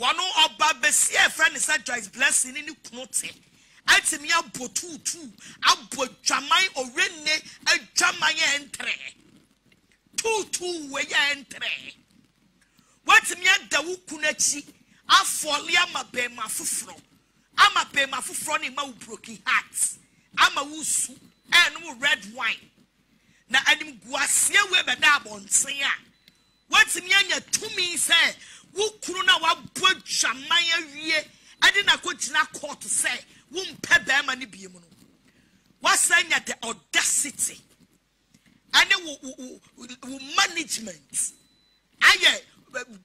One oba besi e friend is Joyce Blessing ni kunote. Ati mi abo tutu, abo jamai orene, jamai entre. Tutu we ya entre. What mi adawu kunechi, afoli amabe mafufro. Amabe mafufro ni ma u broken heart. Ama wusu, enu red wine. Na anim guasia we be da abontia. What mi anya tumi se wukuru na wabwe jamai awie adina kwotina court se wumpe bema ni biye mono wasanya the audacity and the management aye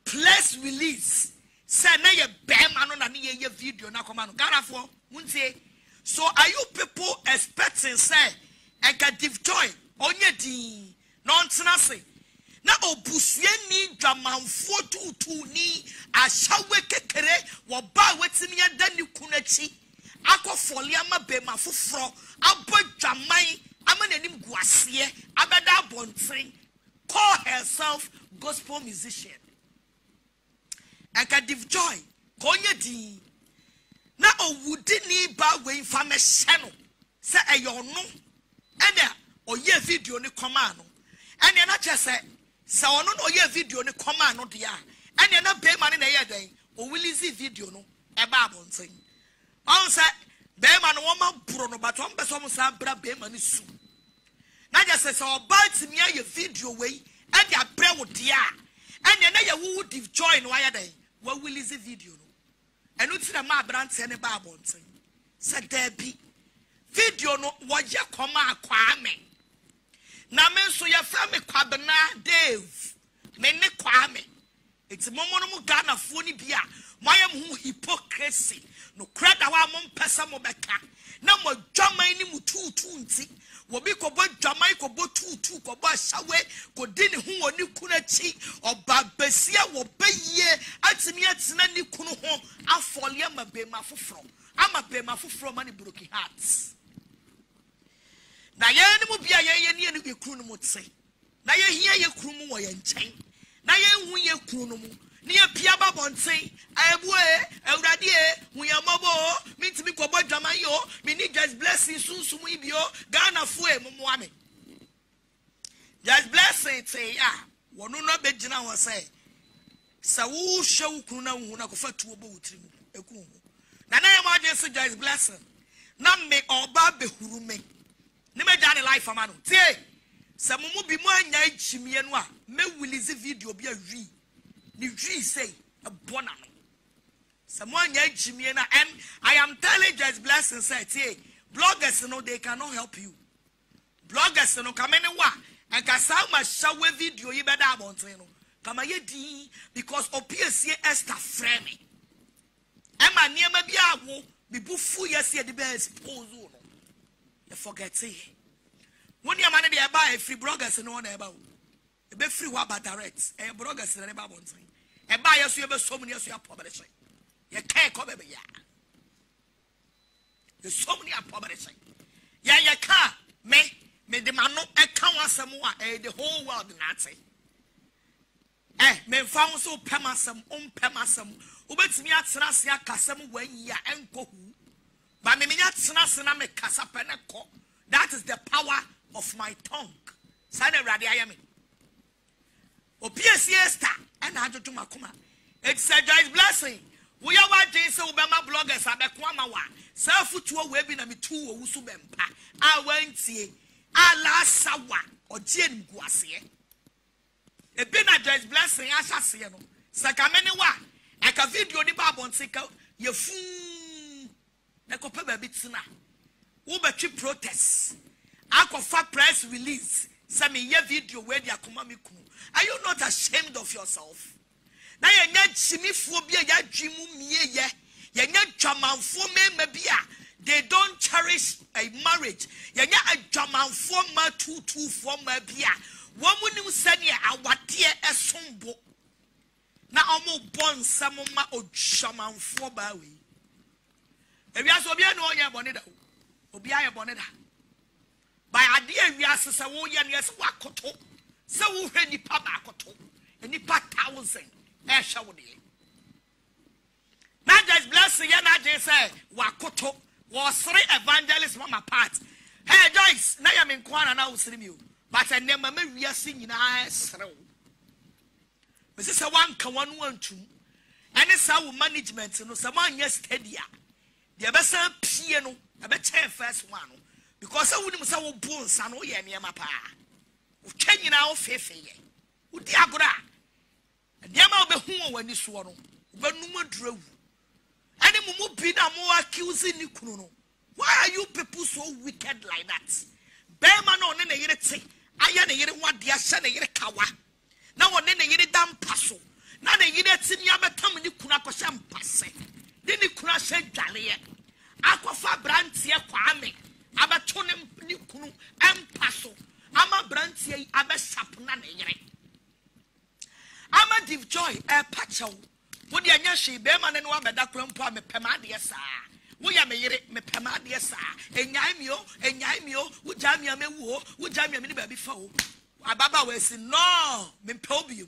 place release say na ye bema no na ye video na koma no garafo muntie. So are you people expecting say I can give joy onye di nonsense na obusue ni dwamanfo tutu ni ashawe kekere wo ba wetimi ya dani kunachi akofoli ama be mafufro abodwaman ama nanim guasee abeda abontin call herself gospel musician Agradaa joy konye di na owudi ni ba we infame hye se eyo no ene oye video ni koma no ene na chese se ono no oye video ni koma no dia ene na be ma ni na ye den o willizi video no e ba abontin. On say, Beman woman Bruno, but on Bessom Sabra Beman is soon. Naja says, our bites me a video way, and your prayer would dear, and your name would join why day. What will is the video? And it's the ma brands and a barbon thing. Said there be video no what ya comma quame. Namen so your family quabana Dave, men ne quame. It's Momono Ghana phony beer. My am hypocrisy. No credit our mom pesa mo beka. Na mo jamai ni mu tutu nti. Wo bi ko bo jamai ko bo tutu ko bo asawe ko di ne hu oni kunachi oba besia wo beye atimi atina ni kunu ho afoli amabe mafufro ma ni broken hearts. Na ye ni mu bia ye ni enu ekru no mu tse. Na ye hia ye kru mu wo ye nchen. Na ye hu ye kru no mu niye piaba bontin ayebue ewrade e hunyamobo mitimi kobo dwaman yo mi ni Joyce Blessing sunsun mu ibio Ghana fu e mumu ame Joyce Blessing te ya wonu no be gina won say sawu hwewu kunu na hu na kofa tuwo bo wutri mu ekun hu na na yema je so Joyce Blessing na me oba be huru me ni me ja ni life amano te se mumu bi mu anya ejimie no a me release video bi awi ni tree say a bona no someone ya jimie na and I am telling Joyce Blessing said hey bloggers no they cannot help you bloggers no come anywhere and can saw my shower video you better about no come here di because opc Esther frame am aniema bi awo bi bu fu yesie the best pose no you forget it when your man be buy free bloggers no na ba be free wa ba direct e bloggers na ba bontin e ba yesu e be somu yesu ya publishing ye kai ko be ya the somu ya publishing ya ya ka me de manu e ka wasem wa e the whole world na say me found so pemasem pemasem obetimi atena se akasem wan ya enko hu ba me nya tena se na me kasa pe ne ko. That is the power of my tongue sana urade ayame OPC Esther and I do my coma. It's a Joyce Blessing. We are what James Obama bloggers are the Kwamawa. Self to a webinar me two or Usubempa. I went see a last sawa or Jim Guassier. A been a Joyce Blessing, I shall see no. Sakamaniwa, I can video the Babon Sika, your fool. The Copa Bitsina. Uber cheap protests. I could fat press release. Some ye video where they are coming. Are you not ashamed of yourself? Now you're not phobia, you're dreaming me, yeah. You're not German for me, maybe. They don't cherish a marriage. You're not a German for my two for my beer. Woman who send you our dear a sombo. Now I'm born some of my old German for by way. If you are so bien, no, you're bonnet. Obia bonnet. By idea, we are so young, yes, Wakoto. So we need Papa Koto, and 1,000. see Yana say Wakoto was three evangelists from my part. Hey Joyce, now I'm in Kwana now stream you. But I never we are singing as row. Mrs. Sawanka 112. And it's our management, no someone yesterday. The best piano, the best first one. Because I wouldn't say bones and oh yeah, near my pa. Who can you now faith? Who the Agradaa? And the amount of whom when you swallow, but no more drove. And the more be more accusing you, Kuno. Why are you people so wicked like that? Bearman on any yet say, I am a yet one dear son, a yet kawa. Now on any yet damn passo. Now they yet see Yabatam and you Kunakosam passe. Then you could not say Dalia. Aquafa Brantia Kwame. Abatonem Nikunu and Passo. Ama Brantia Abesapuna Negre. Ama Div Joy, a patcho. Would ya she beman and one bedacrumpa me pemadia, sir? We are me pemadia, sir. And Yamio, would Jamia me woo, would Jamia me before. Ababa was in no, Mempobium.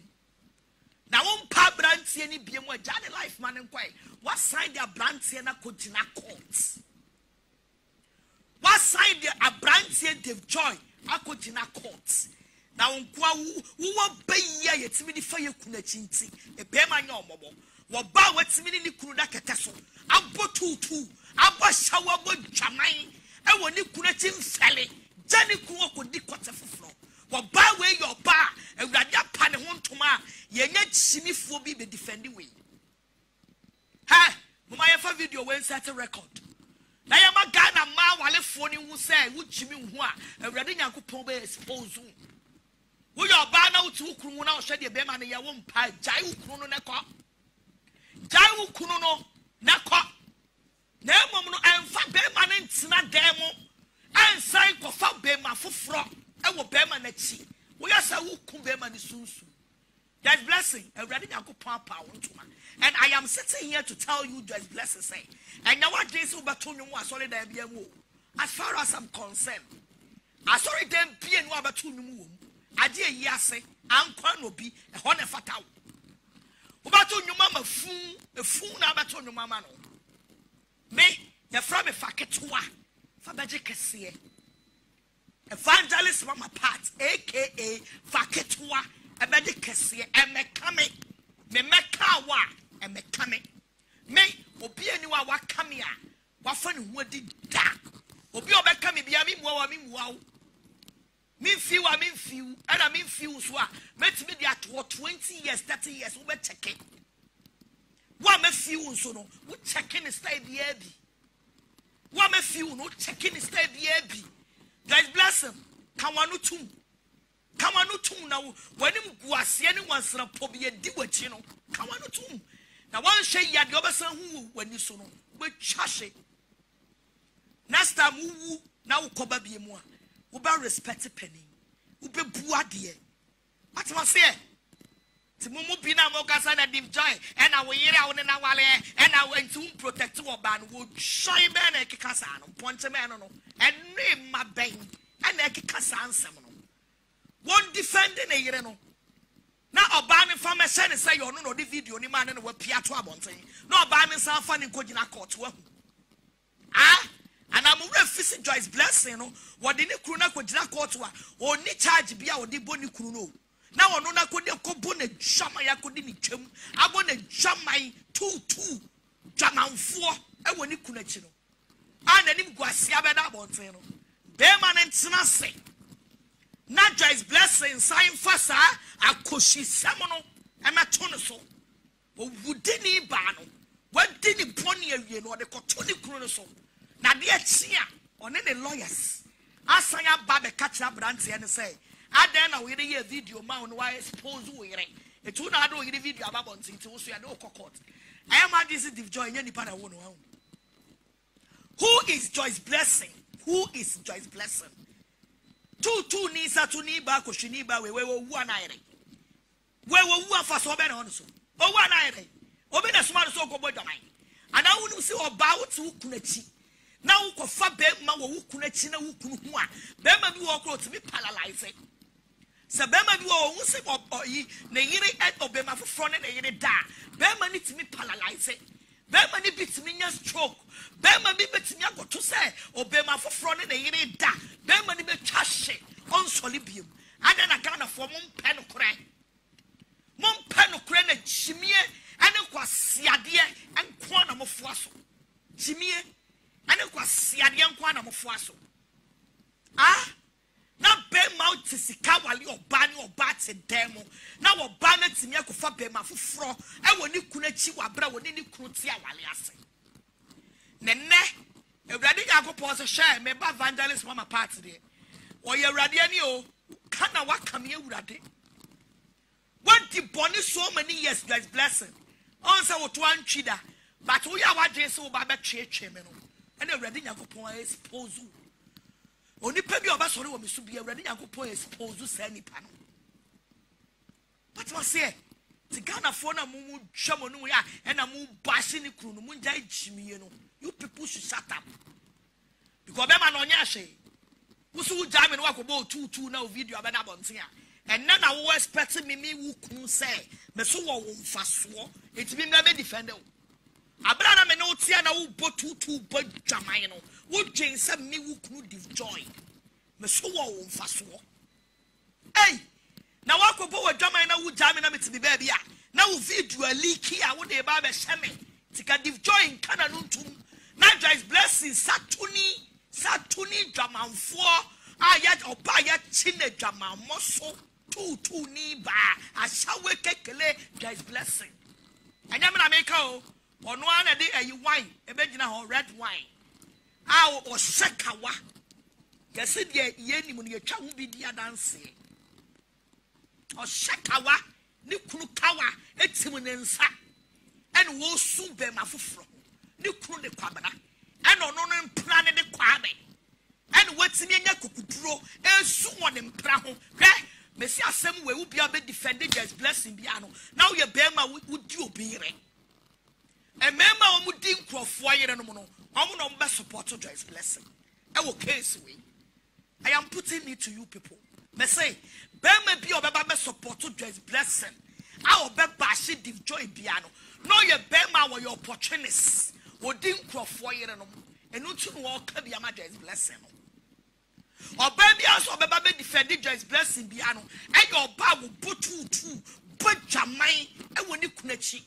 Now, one pa brandy any be more jolly life, man, and quite. What side their brandy and a continua court? What side their a brandy of joy? A continua court. Now, who won't pay ye at me for your cunachinti, a bearman or mobile. What bow at me in the Kuruda Catasso? I bought two. I bought shower boat Jamai. I want you cunachin Sally. Johnny Kuok would be quarter for floor. What by way your bar and Rajapan home to ma, ye yet see me for be the defending way. Ha! My video went set a record. Now I'm a Ghana ma while a phone who say, would Jimmy Hua and Radina Kupobe expose. Will your bar now to Kruna shed your beman and your own pie? Jaiu Kuno Nako Jaiu Kuno Nako Nemo and Fat Beman and Tina Demo and Sank of Fat Bema for frog. I will bear my next. We are so who bear my soon. Joyce Blessing, a ready uncle papa, and I am sitting here to tell you, Joyce Blessing, say, and now what days over to you was only there be a woo. As far as I'm concerned, I saw it then be and over to you. I dear Yase, Uncle will be a honor fatal. About to your mamma, a fool, about to your mamma. Me, the from a facatua, for magic see. Evangelist Mama Pat, aka Faketua, a medicacy, and mechame, me mekawa, and mechame. Me, Obianua wakamia, wafan woody dark. Obio became Biamim, wow. Mean few, I mean few, and I mean few, so met me at what 20 years, 30 years, we check it. What me few, so no, we check in a stay the abbey. What me few, no checking in a stay the abbey. Guys, bless him. Come on, no tomb now. When him was anyone, sir, probably a dewachino. Come on, no tomb. Now, one shade yard, the other son who, when you saw no, but chash it. Next time, who now cover be more. Uba respect a penny. Ube buadie. What must say? Timumu Pina Mokasan and Dim Joy, and I will hear out in our air, and I went to protect our band would shine man a Kikasan, point a man on, and name my bang, and a Kikasan seminal. One defending a Yereno. Now a band in farmer send and say, you know, the video, the man and what Piatua Bonte, no band in South Fan in Kodina Court. Ah, and I'm refusing Joyce Blessing, what the new Kruna Kodina Court were, or Nichaj Bia or the Boni Kruno. Now on a good bonnet shamaya couldn't chum. I want a jam my 2 2 Jaman 4 and when you couldn't chino. And then him guasiabeda bonteno. Bearman and Snase. Not Joyce Blessing sign fasa a koshi samono and a tonoso. But would didn't bano? What didn't pony a yen or the cotoni chronoso? Now the chia on any lawyers. I sang up Baba catch up Branty and say. I then will hear video man why expose we re. E tu na do hear video about on thing so ya do court. I am at this Div Joy any part I won. Who is Joyce Blessing? Who is Joyce Blessing? Two ni sa tu ni ba ko shini ba we wo wu anaire. We wo wu afaso be na onso. O wu anaire. Obi na suma so ko bodo man. Ana wonu si oba wo tu kunachi. Na wo ko fa be ma wo kunachi na wo kunu hu a. Be ma bi wo ko to be paralyzed. Sabema do all say or ye, nay, obey my front and a da. Bema needs me paralyze it. Bema ni bitiminya stroke. Bema ni bitiminya gotu say. Obema for front in the yere da. Bema ni betache on solibium. And then I can afford mum pen cray. Mum pen cray na chimie and kwa siadie and kwana mofwaso. Chimie and kwa siadie and kwana mofwaso. Ah? Na bema utisika wali obani obate demo. Na obana timia kufa bema fufro. E woni kunechi wabra woni ni krutia wali ase. Nene, Ewurade Yakobɔ se share me ba evangelist mama party de. Oye Ewurade ani o, kana waka me Ewurade. What the boni so many years Joyce Blessing. Onse wo to antwi da, but wo ya wadwe se wo ba betwetwe me no. Ana Ewurade Yakobɔ expose you. Oni pebi oba sori wo misu bia urade Yakobɔ expose say ni pa no. But what say? Ti Ghana for na mu twa mo nu ya e na mu bashi ni kru no mu nja jimiye no. You people should shut up. Because be man onya hwe. Wo su jam no akobɔ tutu na video abena bonten a. And na wo expect me wo kun say me so wo mfaso. Enti bi na be defend o. Abra na me no tia na wo bo tutu bo dwaman no. What James me who could destroy. Mesuwa on Fasua. Hey, now I could go a drama and I would jam in to be baby. Now, video leaky, I would a barber shaman. Tika destroy in Cananuntum. Now, Joyce Blessing, Satuni, drama four. I yet or buy a chine drama, muscle, two knee bar. I shall wake a Joyce Blessing. And I'm gonna make out on 1 day a wine, a bedina or red wine. Aw or Sakawa. Yes, it ye any money a child be dear dancing. Or Sakawa, Nukukawa, Etiminensa, and woe soon be my fufro, Nukru de Quabana, and on an planet de Quabe, and what's in your cucudro, and someone in Praho, right? Messia, some way will be a bit defended as Blessing Biano. Now your Bema would you be it? A member of Mudin Croft Fire and Mono. I will not support Joyce Blessing. I will case away. I am putting it to you people. They say, "Ben may be obeba support Joyce Blessing. I will be bashi div joy piano. No, your bema or your opportunists. Or didn't cross 4 years and no two walk be a Joyce Blessing. Or baby also obeba defended Joyce Blessing piano. And your ba will put 2 but jamai and when you kunechi.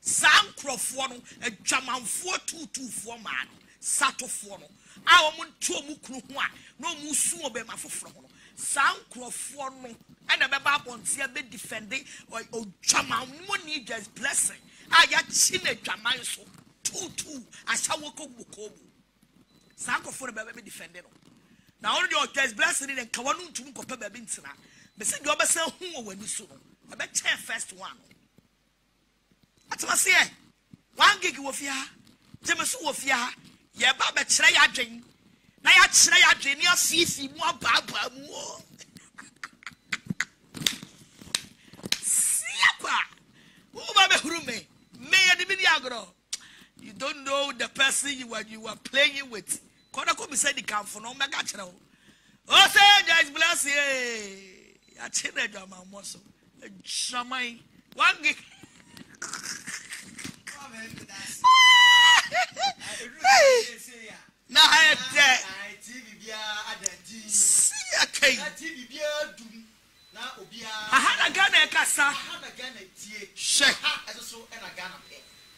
Sam Crawford, a German 4-2-2-4 man, Sato Forno. Our Muntomukua, no Musu Bema for Sam Crawford, and a Baba on Siabe defending or German money just Blessing. I had seen a German so 2-2 as I woke up Bukobu. Sam Crawford, a baby defender. Now, only your just Blessing and Kawanun to Mukopa Binsana. But say, Goba sell who when you soon. I bet 10 first one. Atmasi e wan gigi wo fia jemesu wo fia ye ba be kire ya dwen na ya kire ya dwen ni asisi mu ababa mu siapa wo ba be hurume me ye di bi agro. You don't know the person you were playing with. Koda ko bi say di kanfo no mega kire wo o say Joyce Blessing e ya chine dama mo so jamai wan gigi. Now I TV had a gun at Cassa. I had a gun at T. Shah as a so and a gun.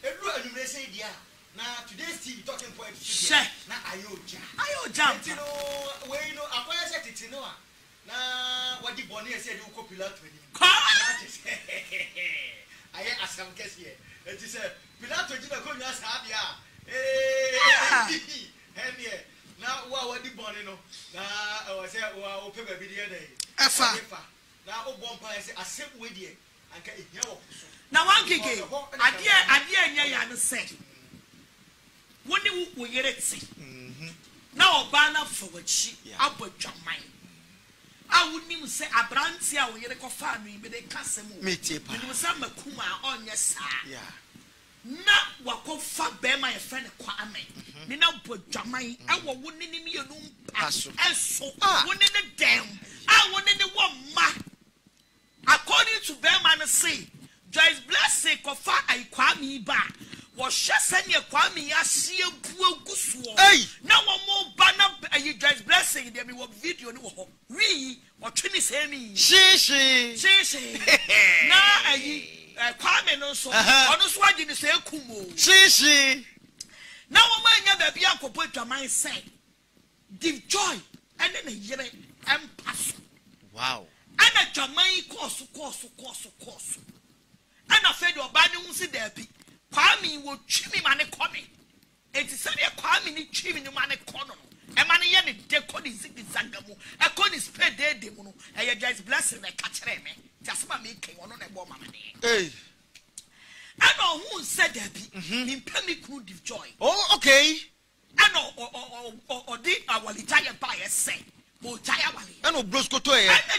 Everyone may say, dear. Now today's TV talking point. Shah, now I owe jump. You know, where you know, I was at it. Now what the Bonnie said, you copy that with him. I asked some guests here. And she said, Pilato Gina Cunha's happy. And yeah, now what the Bonino? Now I was here, oh, paper video day. Now, oh, Bompa, I said, I sit with you. I can't hear. Now, I'm kicking. I say, when you will get it, see. Now, ban up for what she, I'll put your mind. I wouldn't even say a branchia or Yereko family, but they can't say me. It was some Makuma on your side. Yeah. Not what go far bear my friend Kwame. Then I'll put Jamai. I will win in your room. And so I won in the dam. I won in the one ma. According to Bearman, say, Joyce Blessing, Kofa, I Kwame back. Hey! Now more banner Joyce Blessing there will video we or Trini Semi. She. Now Kwame no so. Onusu agi ni say kumo. She. Now my baby uncle put your mind say give joy and then a year and pass. Wow. And a Jamaican course. And I fed your body won't see there be. Kwame will chimney money coming. It is only a Kwame chimney money corner. A man yen decod is Zagamu. A con is paid there, Demono. A your Joyce Blessing a catcher, me. Just my making one on a bomb. Hey. I know who said there be in Pemmy Crude of Joy. Oh, okay. I know or did our Italian buyers say. And no brusco to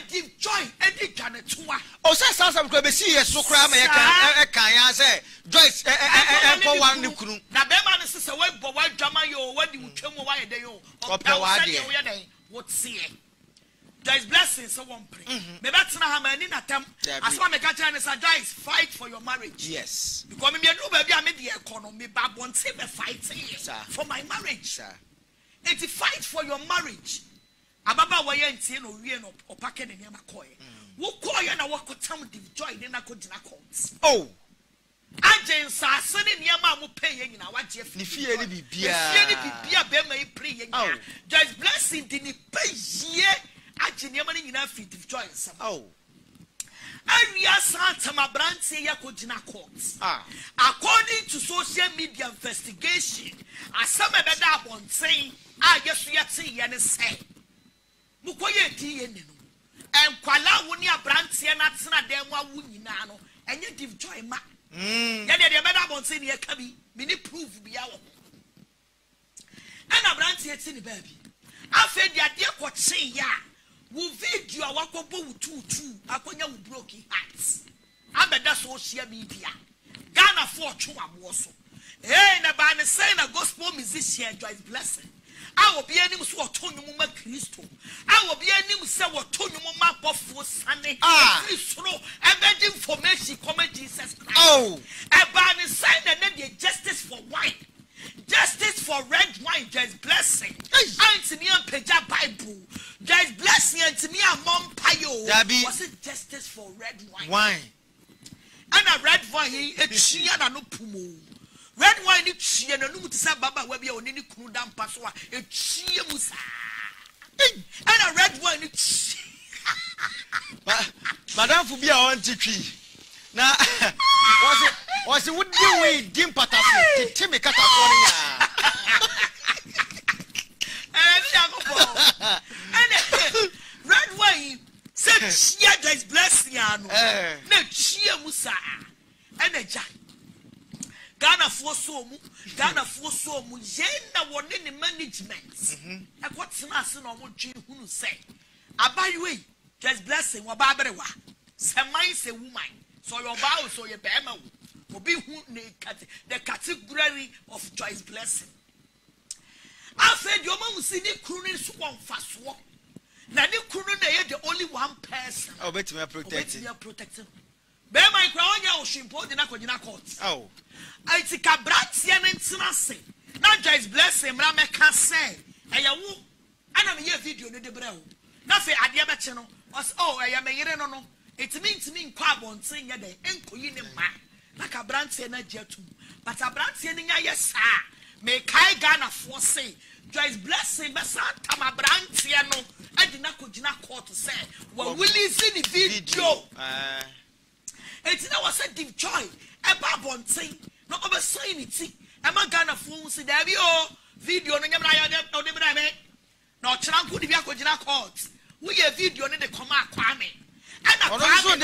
give joy and the Janet. Oh, says I'm going to see a so cram. I can say, Joyce, and for one new crew. Now, them answers away, but why drama your wedding will come away a day or power day? What see it? Joyce Blessing, so one pray. Maybe that's not how many attempt. As one of the Janet Joyce fight for your marriage. Yes, because maybe I made the economy, but won't say the fight for my marriage, sir. It's a fight for your marriage. Ababa wa ye ntie no wie no opake ne ma koye wo koye na wo kotam div joy ne na kodina court oh agency asene ne ma mo peye nyina wa je fie ne bibia be ma pray ye nyina Joyce Blessing di ni peye agene ma ne nyina fi div joy sam oh area santama branch ye kodina court ah according to social media investigation asama be da abonten a yesu ye te ye ne say Mukoye ti ene no. Enkwala wo ni abrantie na tsena dem wa wo nyina no. Enye give joy ma. Ya de de meda bon se ni eka bi. Me ni proof bi awo. Ana abrantie ti ni baabi. Afa dia de ko che ya. Wo video awakobo wo tutu akonya wo broken hearts. Abeda social media. Ghana for chuma bo so. Eh na ba ne say na gospel musician Joyce Blessing. I will be any so autonomous Christo. I will be any so autonomous buffalo Sunday. Ah, slow and bad information come Jesus Christ. Oh, a ban is signed and then justice for wine, justice for red wine. There's blessing. Anthony and Peja Bible. There's blessing. Anthony and Mom Payo. Was it justice for red wine? Wine and a red wine. It's she and no pumo. Red wine ni chie na numu tisa baba webi oni ni kunu dam paswa e chie musa. Ana red wine ni chie. Madam Fubia on TV. Na was it would be way dim patafu tete me kata koni ya. Ana red wine se chie Joyce Blessing ano. Na chie musa. Ana ja. Ghana for so mu, Ghana for so mu. Yena wone ni management. Like what's nothing or what you who say. Abaye, Joyce Blessing, wababrewa. Semai se woman. So your bow, so your bema. Obi who ne the category of Joyce Blessing. I said your mom see the crooning so one fast walk. Now the crooning the only one person. Oh, bet me protecting. Be my crown ya oshimpo de na kodina court. Oh. Iti kabrantia ntina se. Na Joyce Blessing mra me ka se. Eya wo. Ana me ye video no de brɛ wo. Na fe ade be che no. Oh, eya me yire no no. Itimi nkwa abonten ye de enkoyi ne ma. Na kabrantia na jetu. But abrantia ni nya yesa. Me kai Ghana for say. Joyce Blessing be sa tama brantia no. Ade na kodina court se. Wo willing see the video. It's now a set of joy. A bab on thing, not over sanity. A man gonna fool, see there be all video on the Brame. Not Chanko de Yakojina court. We have video in the Koma Kwame. And a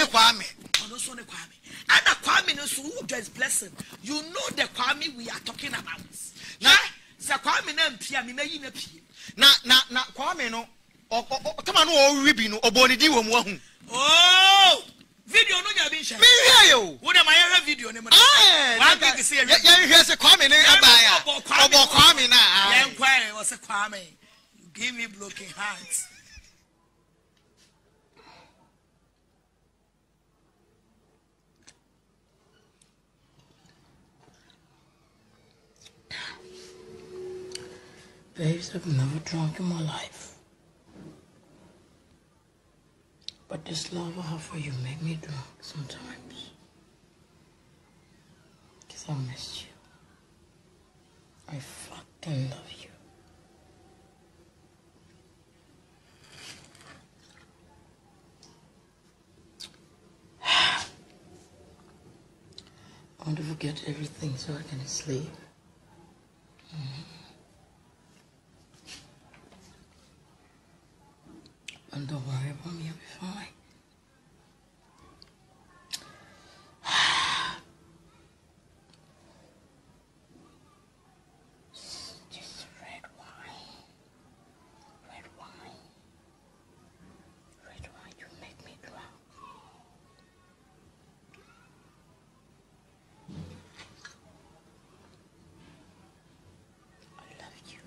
Kwame. And a Kwame is who Joyce Blessing. You know the Kwame we are talking about. Now, the Kwame and Piami may in a P. Now, Kwame no. Or come on, all ribbon or Bonidium. Oh! Video no ya binsha. Me hear you. Wo dem aye video ne mo. Wa big say. Ya hear say Kwame ne abaya. Obo Kwame na. Ya nkwai wo say Kwame. You give me broken hearts. Babes, I've never drunk in my life. But this love I have for you make me drunk sometimes. Because I miss you. I fucking love you. I want to forget everything so I can sleep. And don't worry about me, I'll be fine. Just red wine, you make me drown. I love you.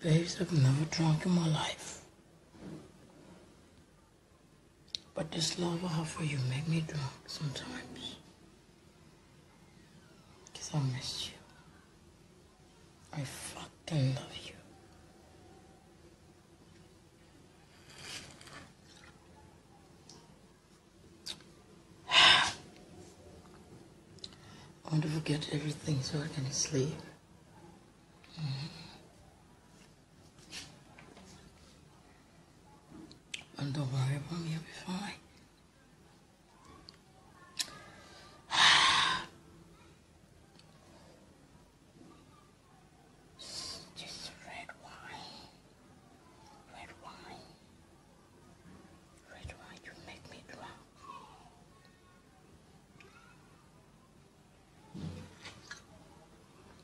Babes, I've never drunk in my life. But this love I have for you make me drunk sometimes. Because I miss you. I fucking love you. I want to forget everything so I can sleep. And don't worry about me, I'll be fine. Just red wine, you make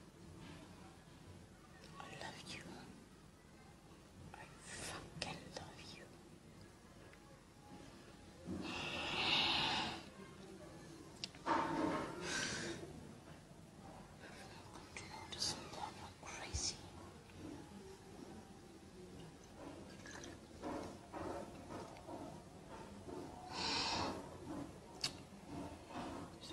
me drown. I love you.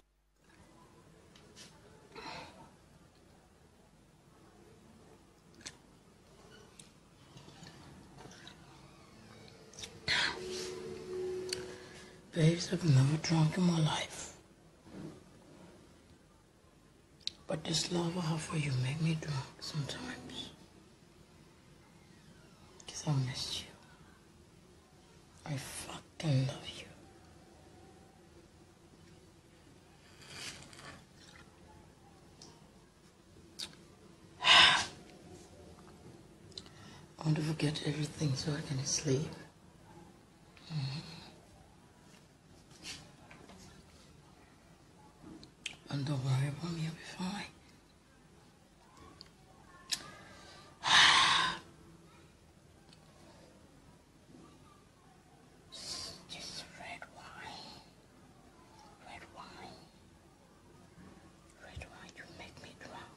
Babes, I've never drunk in my life. But this love I have for you make me drunk sometimes. Because I miss you. I fucking love you. I want to forget everything so I can sleep. And don't worry about me, I'll be fine. Just red wine, you make me drown.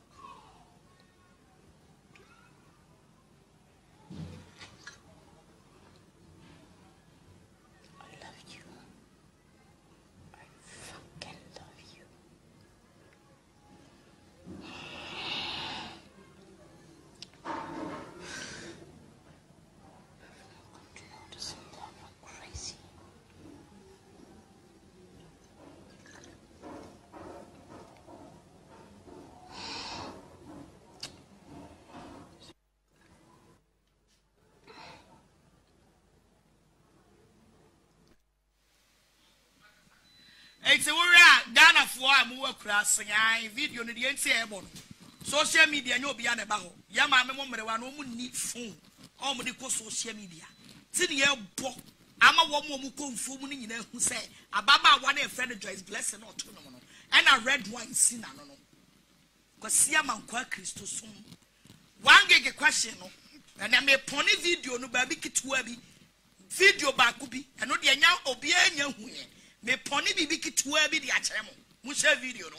I love you. It's a worry, Dana for more crass. I video in the NCAA. Social media, no be an abaho. Yamma, no need phone. All medical social media. Sitting here, Ama womo muko mfumu ni njine huse. Ababa wane efrene Joyce Blessing or two no. And a red wine sin anono. Kwa siya mankwa Kristo sumu. Wangege question no. And I may pony video no baby kitwebi. Video bakubi. And no the anya obi anya huye. Me pony bibi kitwebi di achemo. Mushe video no.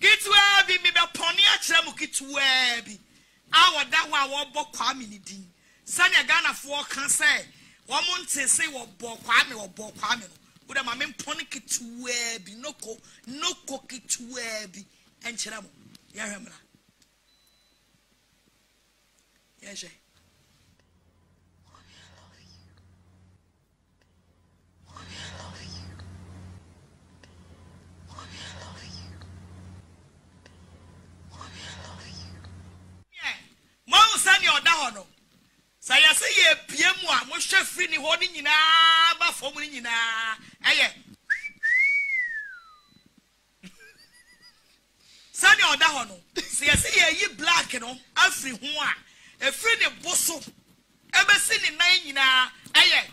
Kitwebi me pony achemo kitwebi. Awa da wa wobo kwa mini di. Sanya gana for cancer. Wamonte say wobo kwa me wobo kwa me no. Uda mame pony kitwebi noko noko kitwebi. Enchiramo. Ya hemra. Yeje. Say, I say, PM1, most chef in the holding in a baffle in a. Sunny or down, say, I say, ye black, you know, every one, a friend of bosom, ever seen in nine in a. Aye,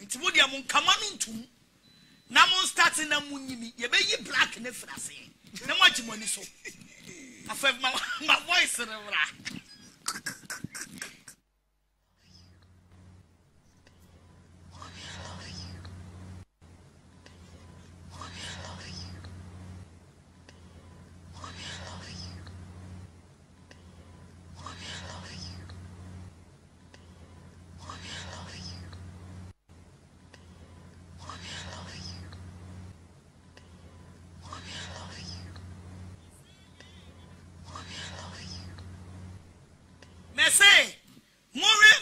it's woody among commanding two. Namon starts in a moon, ye may ye black in the frasse. No much money so. I felt my voice in the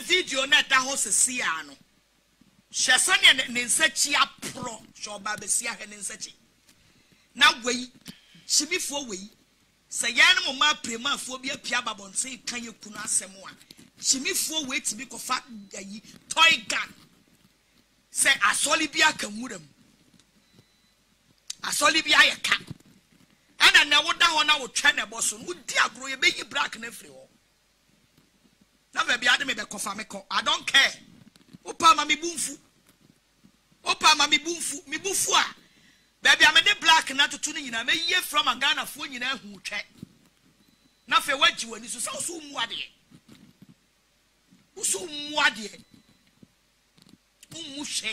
video na da ho sesia no hwese ne nsachi apro sho ba besia he ne nsachi na gwei chimifo wei se yan no ma premafo bi apia babonse kan yekunu asem a chimifo wei tibi kofa ayi toy gun se asoli bi akamudam asoli bi ayeka ana na woda ho na wo twa ne boso no di agro ye beyi black na free ho. Never be Adam Becofamico. I don't care. Opa Mammy Boomfu. Opa Mammy Boomfu, me boofua. Baby, I'm a black and not to tune in. I may hear from a gun of one in a who check. Nothing went you and this is so soon what ye. Who soon what ye? Umushe.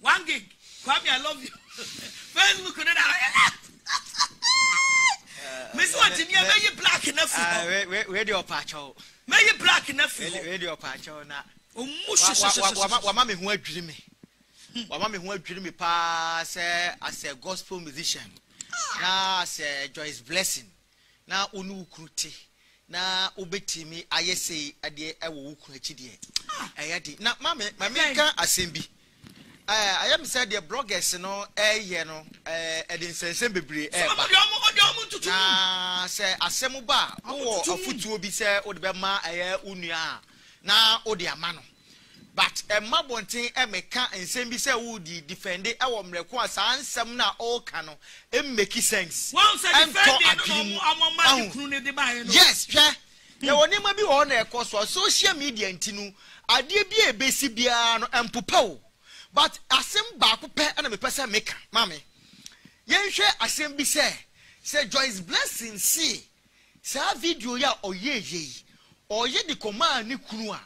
One gig. Kwame, I love you. Facebook and I. Miss Watson, you are black enough. Radio Pacho. May you black enough. Radio Pacho. Mammy who are dreamy. Mammy who are dreamy pass as a gospel musician. Now, say Joyce Blessing. Now, Unu Kruti. Now, Ubeti me, I say, I did a wook. I had it. Now, Mammy, my maker, I simbi. I am said the bloggers, no, you know, I didn't say simply. Ah, say Asemuba, or a foot will be said, or the ma, a unia, now, or the amano. But a mabon thing, a mecha, and same be said, would defend it, our requires, and some now all canon, and make sense. Once I'm yes, yeah. There will never be on a course or social media and Tinu. I did be a basic piano and pupo. But asemba kupe ana me pesa make mame yenhwe asembi say Joyce Blessing see sa video ya oyeye di command ni kunu a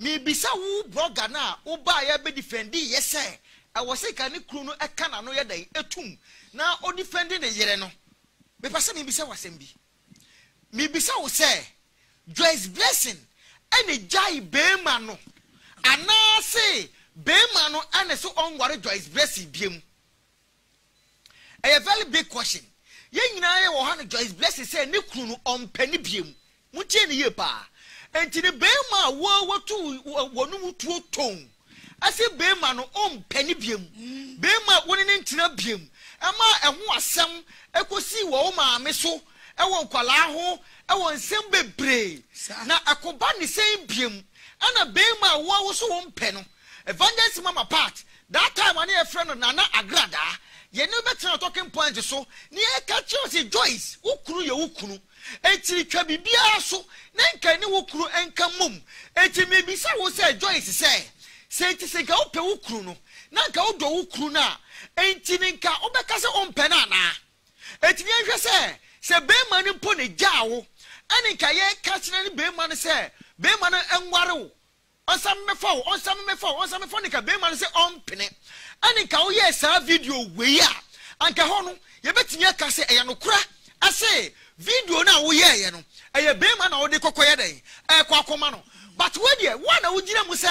me bisa wo blogger na wo ba ya be defend yesɛ I was say kan ni kunu no eka na no ya dai etum na o defend ne yere no me pesa me bisa wasembi me bisa wo say Joyce Blessing ene jai bema no ana say Bema no ane so ongware Joyce Blessing biem. A very big question. Ye nyina ye wo hanu Joyce Blessing say ne kunu ompani biem. Mutie ne ye pa. Enti ne bema wo wotu wonu mutuo ton. Ase bema no ompani biem. Bema woni ne ntina biem. Ama eho asem ekosi wo maame so ewo kwala ho ewo nsem bebre. Na akoba ne sen biem. Ana bema wo so ompɛ no. Evangelist mama part that time I need a friend of Nana Agradaa. You know better talking points so near catch us Joyce. Ukunu ye ukunu. Eti kabi biaso nenka ni wokru enka mum. Eti mebi sa wo say Joyce say. Say ti say ka wo pe wokru no. Nanka wo do wokru na. Enti nka wo beka se ompe na na. Eti nyanhwe se be man mpo ne jawo. Ani nka ye ka kire ni be man se be man enware wo. Onsam mefo nka be man se ompene. Ani nka wo ye sa video we ya. Anka hono ye betinya ka se eyanokura. Ase video na wo ye no eye bema na wo de kokoye den e kwa akoma no but we de wo na wo gina mu se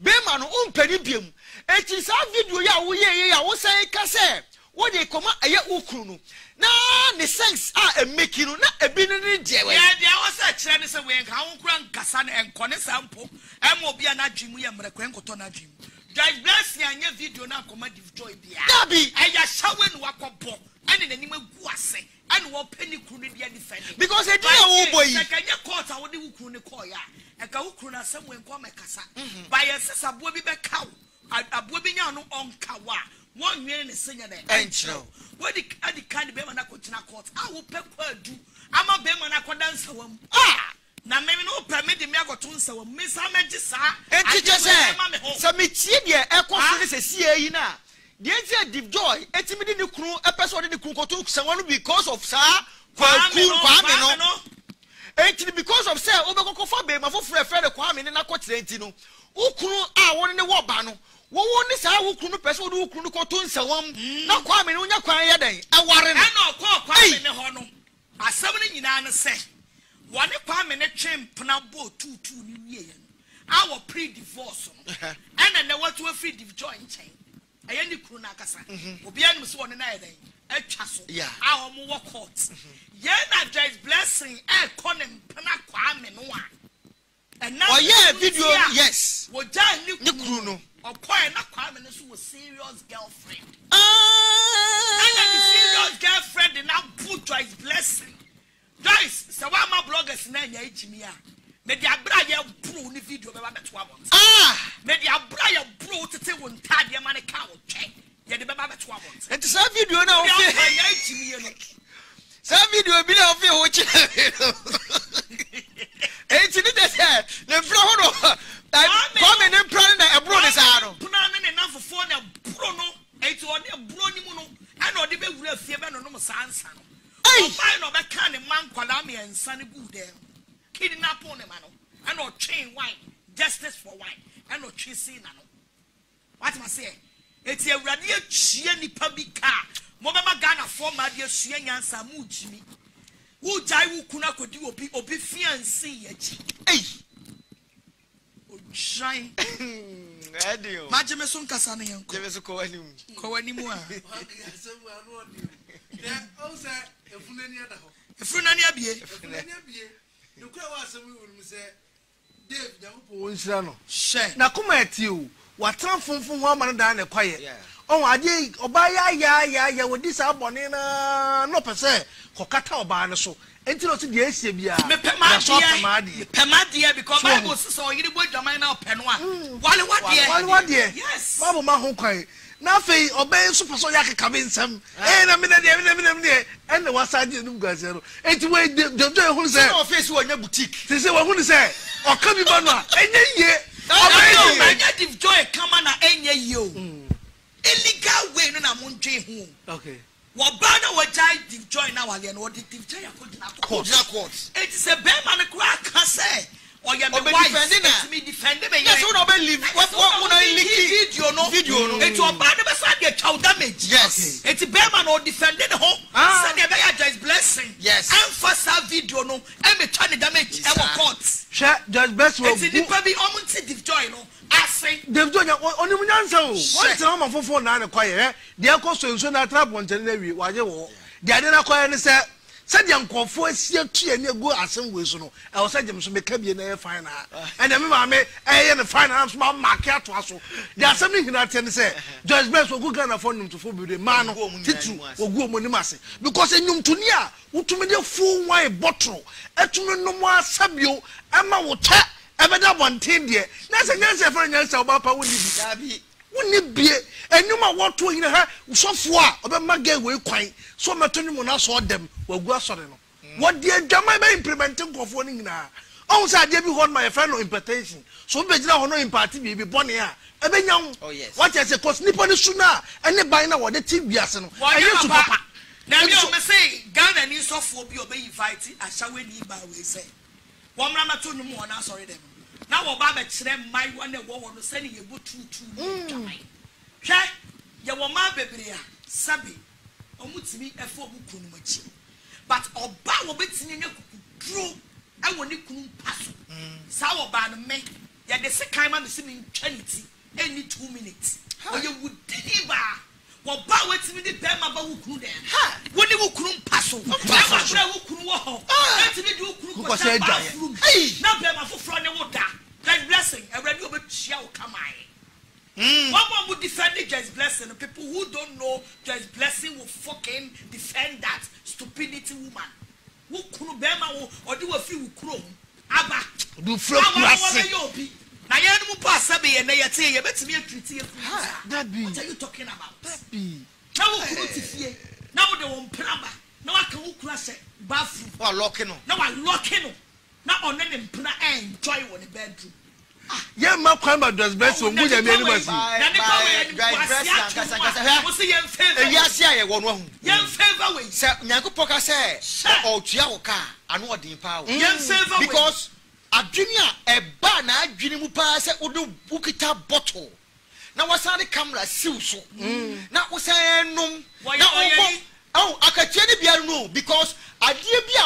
bema no ompani biem enti sa video ya wo ye ya wo sai ka se wo de koma eye okru no na ne sense a making no na ebi no ne de we ya de wo sa kire ne se we nka wo kura nkasa ne enkone sampo em obi na dwemu ye mrekwe nkoto na dwemu Joyce Blessing anya video na koma divjoy bia dabi aya shawe no wakobo ani nanima gu ase and what penny couldn't be any friend because I didn't boy. I can't court. I wouldn't call ya. I can't call us somewhere come a cassa by a sister. Bobby Becow, a bobbing on Kawa. 1 year in a senior and no. What the kind of beman I could not court. I will pep do. I'm a beman I could dance. Ah, now maybe no permit the miracle to so Miss Amethyst. And just submit here. I call this a CA in a. The idea deep joy, etimidi ni kunu episode ni kunu koto someone because of sir Kwame no. Enti because of sir obekoko fa be ma fo frefre de Kwame ni na ko tirenti no. Ukunu a won ni wo ba no. Wo won ni sir wo kunu pese wo ni kunu koto nsewam na Kwame ni unya kwan ye den. Aware no. Na ko Kwame ni ho no. Asem ni nyina ne se. Wo ni Kwame ni twempna bo tutu ni wie ye. Our pre divorce no. Ana na what we free joint chain. Ayeni kruna akasa obi anim so woni na yeden atwa so a omo wo court ye na Joyce Blessing e konem pana Kwame no a and now oye video yes wo ja ni kru no okoy na Kwame no so serious girlfriend and the serious girlfriend na put Joyce Blessing Joyce so wa ma bloggers na nya ejimi a me di abra ye bro ni video be ba beto abon me di abra ye bro tete won tade ma ne ka wo twen ye de be ba beto abon enti sa video na o fe ya itimi ye no sa video bi na o fe ho chi enti ni de se ne fro ho no come ne plan na e bro de sa no plan ne na fofo na bro no enti o ne bro ni mu no ana o de be wura fie be no no sansa no o fa no be ka ne man kwala me ensa ne bu de kidnap on a man, and no chain wine, justice for wine, and no chasing. What must I say? It's a radio chieni public car. Mobama Ghana former dear Shien and Samuji. Would I will kuna could do be fiancé? Hey, shine. Majemeson Cassani and Coanimu. Also, if Nania you cry was some say Dave Yamupo Nsano. She. Na come at you. What transform one man down the quiet. Oh, I did obaya ya with this abonina no per se. Kokata obana so. Until to the Asabia. Pemadia because Bible so you would domain now penwa. One year. Yes. Baba Mahon cry. Nothing obey super so yaki come in some. And I mean, and the one side is Nugazero. And the way the who said, or face one boutique. They say, what would say? Or come you banner, and yet, I get joy come on and yet you. Illegal way, and I'm on J home. Okay. What banner would I join now again? What did you join? It is a bear man a crack, I say. Or your wife me defending me. Yes, what I believe. What would I leak video? No video. It's your bad beside your child damage. Yes. It's a bearman or defending home. Send your Joyce Blessing. Yes. And first our video no. And me trying to damage our courts. Share Joyce Blessing. It's the baby almost divjoy no. I say divjoy. Only when you say. Once you have a phone now and quiet. They are called so na trap one channel we watch it. They are not quiet and say. Said young Confoy, see a tree and you go as some whistle. I was saying, so make cabin air fine. And the mammy, I and the fine arms, my market was so. There's something that I can say. Joyce Blessing will go and afford him to fool with a man or go monimasi. Because in Yumtunia, who to me a full wine bottle, a tuner no more sabio, and my water, ever that one 10 years. That's a nice friend, yes, about Pawini. Wouldn't it be a number what to in her so far about my gay way quite so much on us or them will go suddenly. What the German implementing of warning now? Oh, sir, they be on my fellow impartation. So, be now no impartation be born here. Oh, yes. What is the cost? Nippon sooner and the by now the TV as an. Why you papa? Now, you say, Ghana needs of phobia be invited. I shall we need by we say. One number two no more, sorry them. Now, Obama, them my one woman sending a good two. Shay, your mamma baby, Sabi, Omutimi, a four book. But Obama will be singing a true. I want to pass. Sour ban me. Yet the second man is in 20, any 2 minutes. Or you would deliver. Well, bow it to me, the Bama Baku then. Ha! What do you couldn't pass? What couldn't walk? Ah, to do Kuka. Hey, now Bama for Front of Water. That blessing, a radio but shall come. One would defend the Joyce Blessing. People who don't know Joyce Blessing will fucking defend that stupidity woman. Who could Bama or do a few chrome? Abba, do flop yopi. Now you pass a and they say you bet me a treaty. That be what are you talking about? That be now they won't plumber. Now I can crash a bathroom or locking on. Now I'm locking on. Now on any plan and enjoy on the bedroom. Yeah, my grandma does best when we have anybody. Yes, I won one. Young favor, we said, Nagopoca said, or Chiaoka, and what the power. Young favor, because a junior, a banner, Jimmy Pass, Udu Bukita bottle. Now, what's on the camera? Susu. Now, what's I know? Oh, I can't be no, because I did be a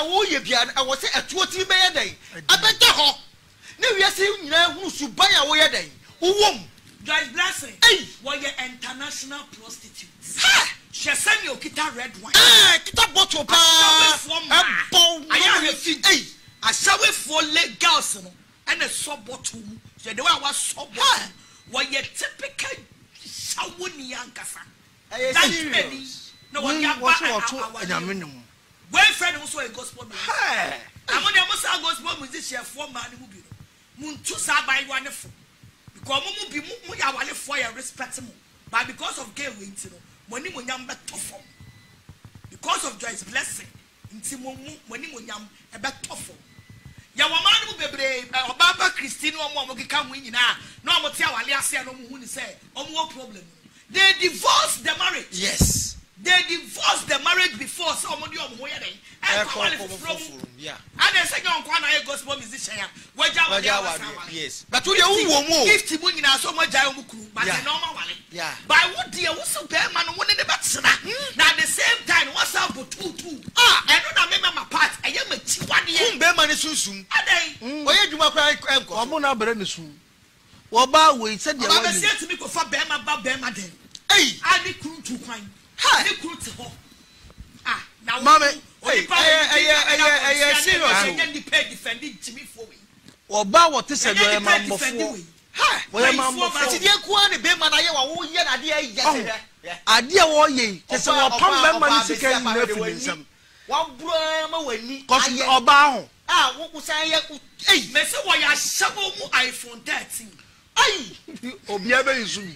woman. I was a 20-man day. I bet the hawk. No, we are saying who's you buy away a day. Who Joyce Blessing? Hey, why your international prostitutes? Ha! She sent your guitar red wine. Ah, guitar bottle. I shall wait for late girls and a sub bottle. So the one was so bad. Why your typical Shawuni Yankasa? No one got what I mean. Boyfriend also a gospel. Hey, I'm on the Mosa gospel musician for man who be. Muntusa by wonderful. Because Mumu be our fire respectable. But because of gay wings, money when yam better form. Because of Joyce Blessing, in Timomu, when yam a better form. Yawaman will be brave, or Baba Christine or Momoki come winning. No, Motia Aliasia no moon say, or more problem. They divorced the marriage. Yes. They divorced the marriage before somebody of wedding. And yeah. And the second one, I gospel musician. Yes. But to your woman, 50 million are so much. I but the normal one. Yeah. But what dear was so bad, man, one in the batsana. Now, the same time, what's up for two? Ah, I don't remember my part. I am a 2 year man is so soon. Why do you cry? I'm not very soon. What about we said, you said to me for Bama Bama then? Hey, I be cruel to find. Hi, ah, now, Mamma, I serious. Defending Jimmy for me. Or bow what is a man before. Ha, well, Mamma, I did one, a bear, I dear all ye, it's our pump, my second, my wisdom. One bram away, cause you are bound. Ah, what was I? Hey, that's why I shovel iPhone 13. Ay, Obiaba is me.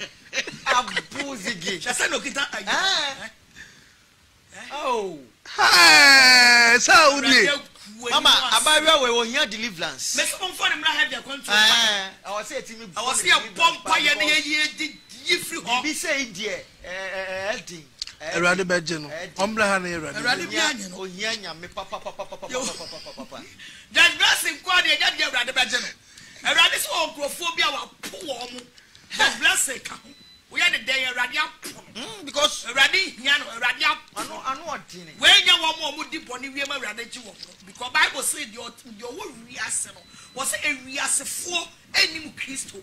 Oh, hi, Saudi. Mama, Abaya, we will hear deliverance. Let's come for them. I have their control. I was saying, I was here. Bomb by any year. Did you say, dear? Around the bedroom, Ombrahani, oh, Yanya, me papa. That blessing, quite a young girl at the bedroom. And this one, agoraphobia, our poor. That blessing. We had a day a because a radial. I know what thing. When you want more deep on the radial, because Bible said your word reason was a reason for any Christo.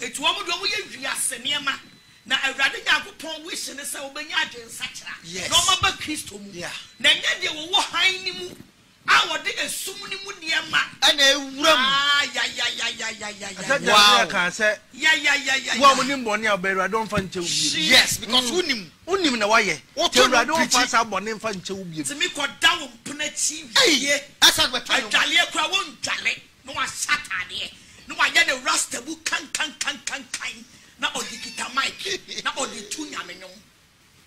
It's one of the reason near man. Now a radial upon wish and a Salbaniad and such. Yes, no more Christo. Yeah, then they were hiding him. I would take a summoning with the man and a woman. Yeah. Woman, I don't find you. Yes, because who knew the wire? What I don't pass up on him find you. To me, got down Punetti. Hey, that's what I tell crowon jale. No, I sat here. No, I get a rust who can. Not on the guitar mic, not on the two yamen.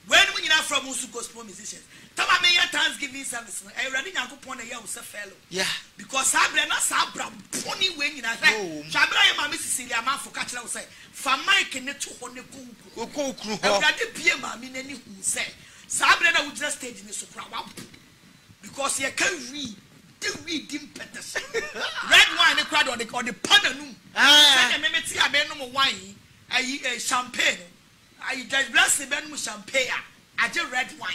When we are from Musu gospel musicians, Tama I mean, your Thanksgiving service. I already know fellow. Yeah. Because I bring us a brown pony wing in a thing. Shabra, Mammy Cecilia, man for catching us. For Mike and the 200 cook. I got the PM, I mean, any who said. Sabrina would just stay in the supra. Because you can't read. Read him Peters. Red wine, the crowd on the Pananu. I remember see a Benum wine, a champagne. I just bless the Benum champagne. I just red wine.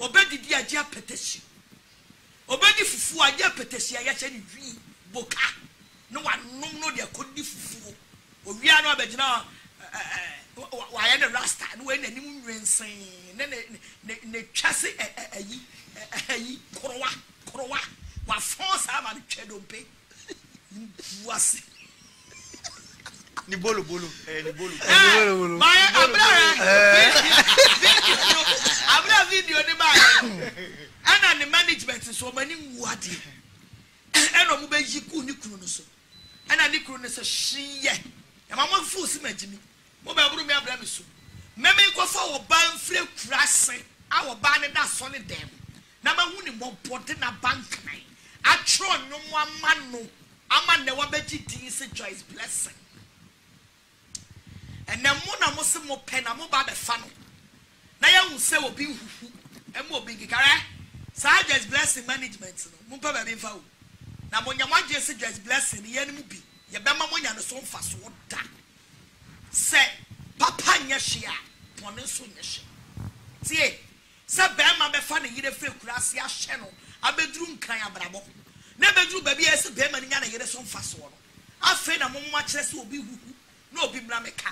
Obedi the idea petition. Obedi fufu, I just petition. I just read boca. No one, no, there could be fufu. We are not Benjamin. Why are the Rasta? No, when the new rain saying, then the chassis a croa. Wa France am an chedompe. Voici. Ni bolo bolo. Ni bolo. My abra video ni ba. And the management so many wadi. And no mbe yiku ni kunu no so. And ni kunu so hye. E ma mo fu si magimi. Mo ba buru mi abra mi so. Meme ko fa wo ban fre kurase. A wo ban da so ni dem. Number one in one port in a bank nine. I throw no one man no. I'm on the Wabeti is a Joyce Blessing. And then Mona Muslim pen, I'm about the funnel. Now I will say, will be who and will be correct. So I just blessing management. Mumpa be found. Now when your one just says blessing, the enemy be. Your Bama Monia and the son fast what that. Say, Papa Nyashia, Ponensu Nyashi. See. Sabema be fani yire fe kurasi a channel abedru nkan abrabo na bedru ba bi ese bema nya na yire so mfaso no afa na momma kire se obi huhu na obi mra meka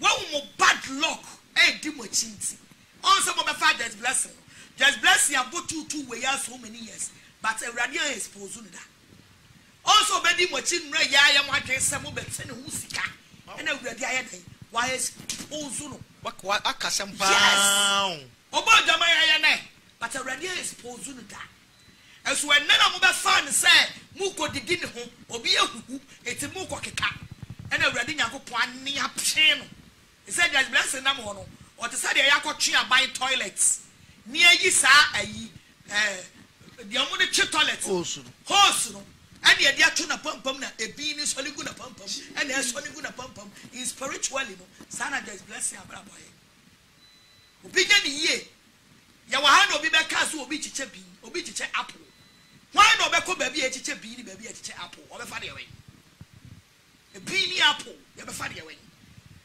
wa mo bad luck e di mo chinti onso mo be fa just blessing about 2 we ya so many years but awrade expose nda onso be di mo chin mra ya ya mo adwese mo be tene hu sika na awrade aye dan wa expose no wa akasem pa Oba jama ya ne, but already exposed that. And so when none of my fans say, Muko did in home, or be a hoop, it's a muko keka. And already Yanko Puan near Psheno. He said, there's blessing Namono, or to say the Yako tree and buy toilets. Near ye, sir, the only two toilets, Hosuno, and the idea tuna pump, a bean is only good a pump, and there's only good a pump, is spiritually. Sana, there's blessing Abraham. Ubijeni ye, ya wahano bibe kasu obi chiche bi, obi chiche apple. Wahano beko baby e chiche bi ni baby e chiche apple. Obe fadi away. E bi ni apple, ya be fadi away.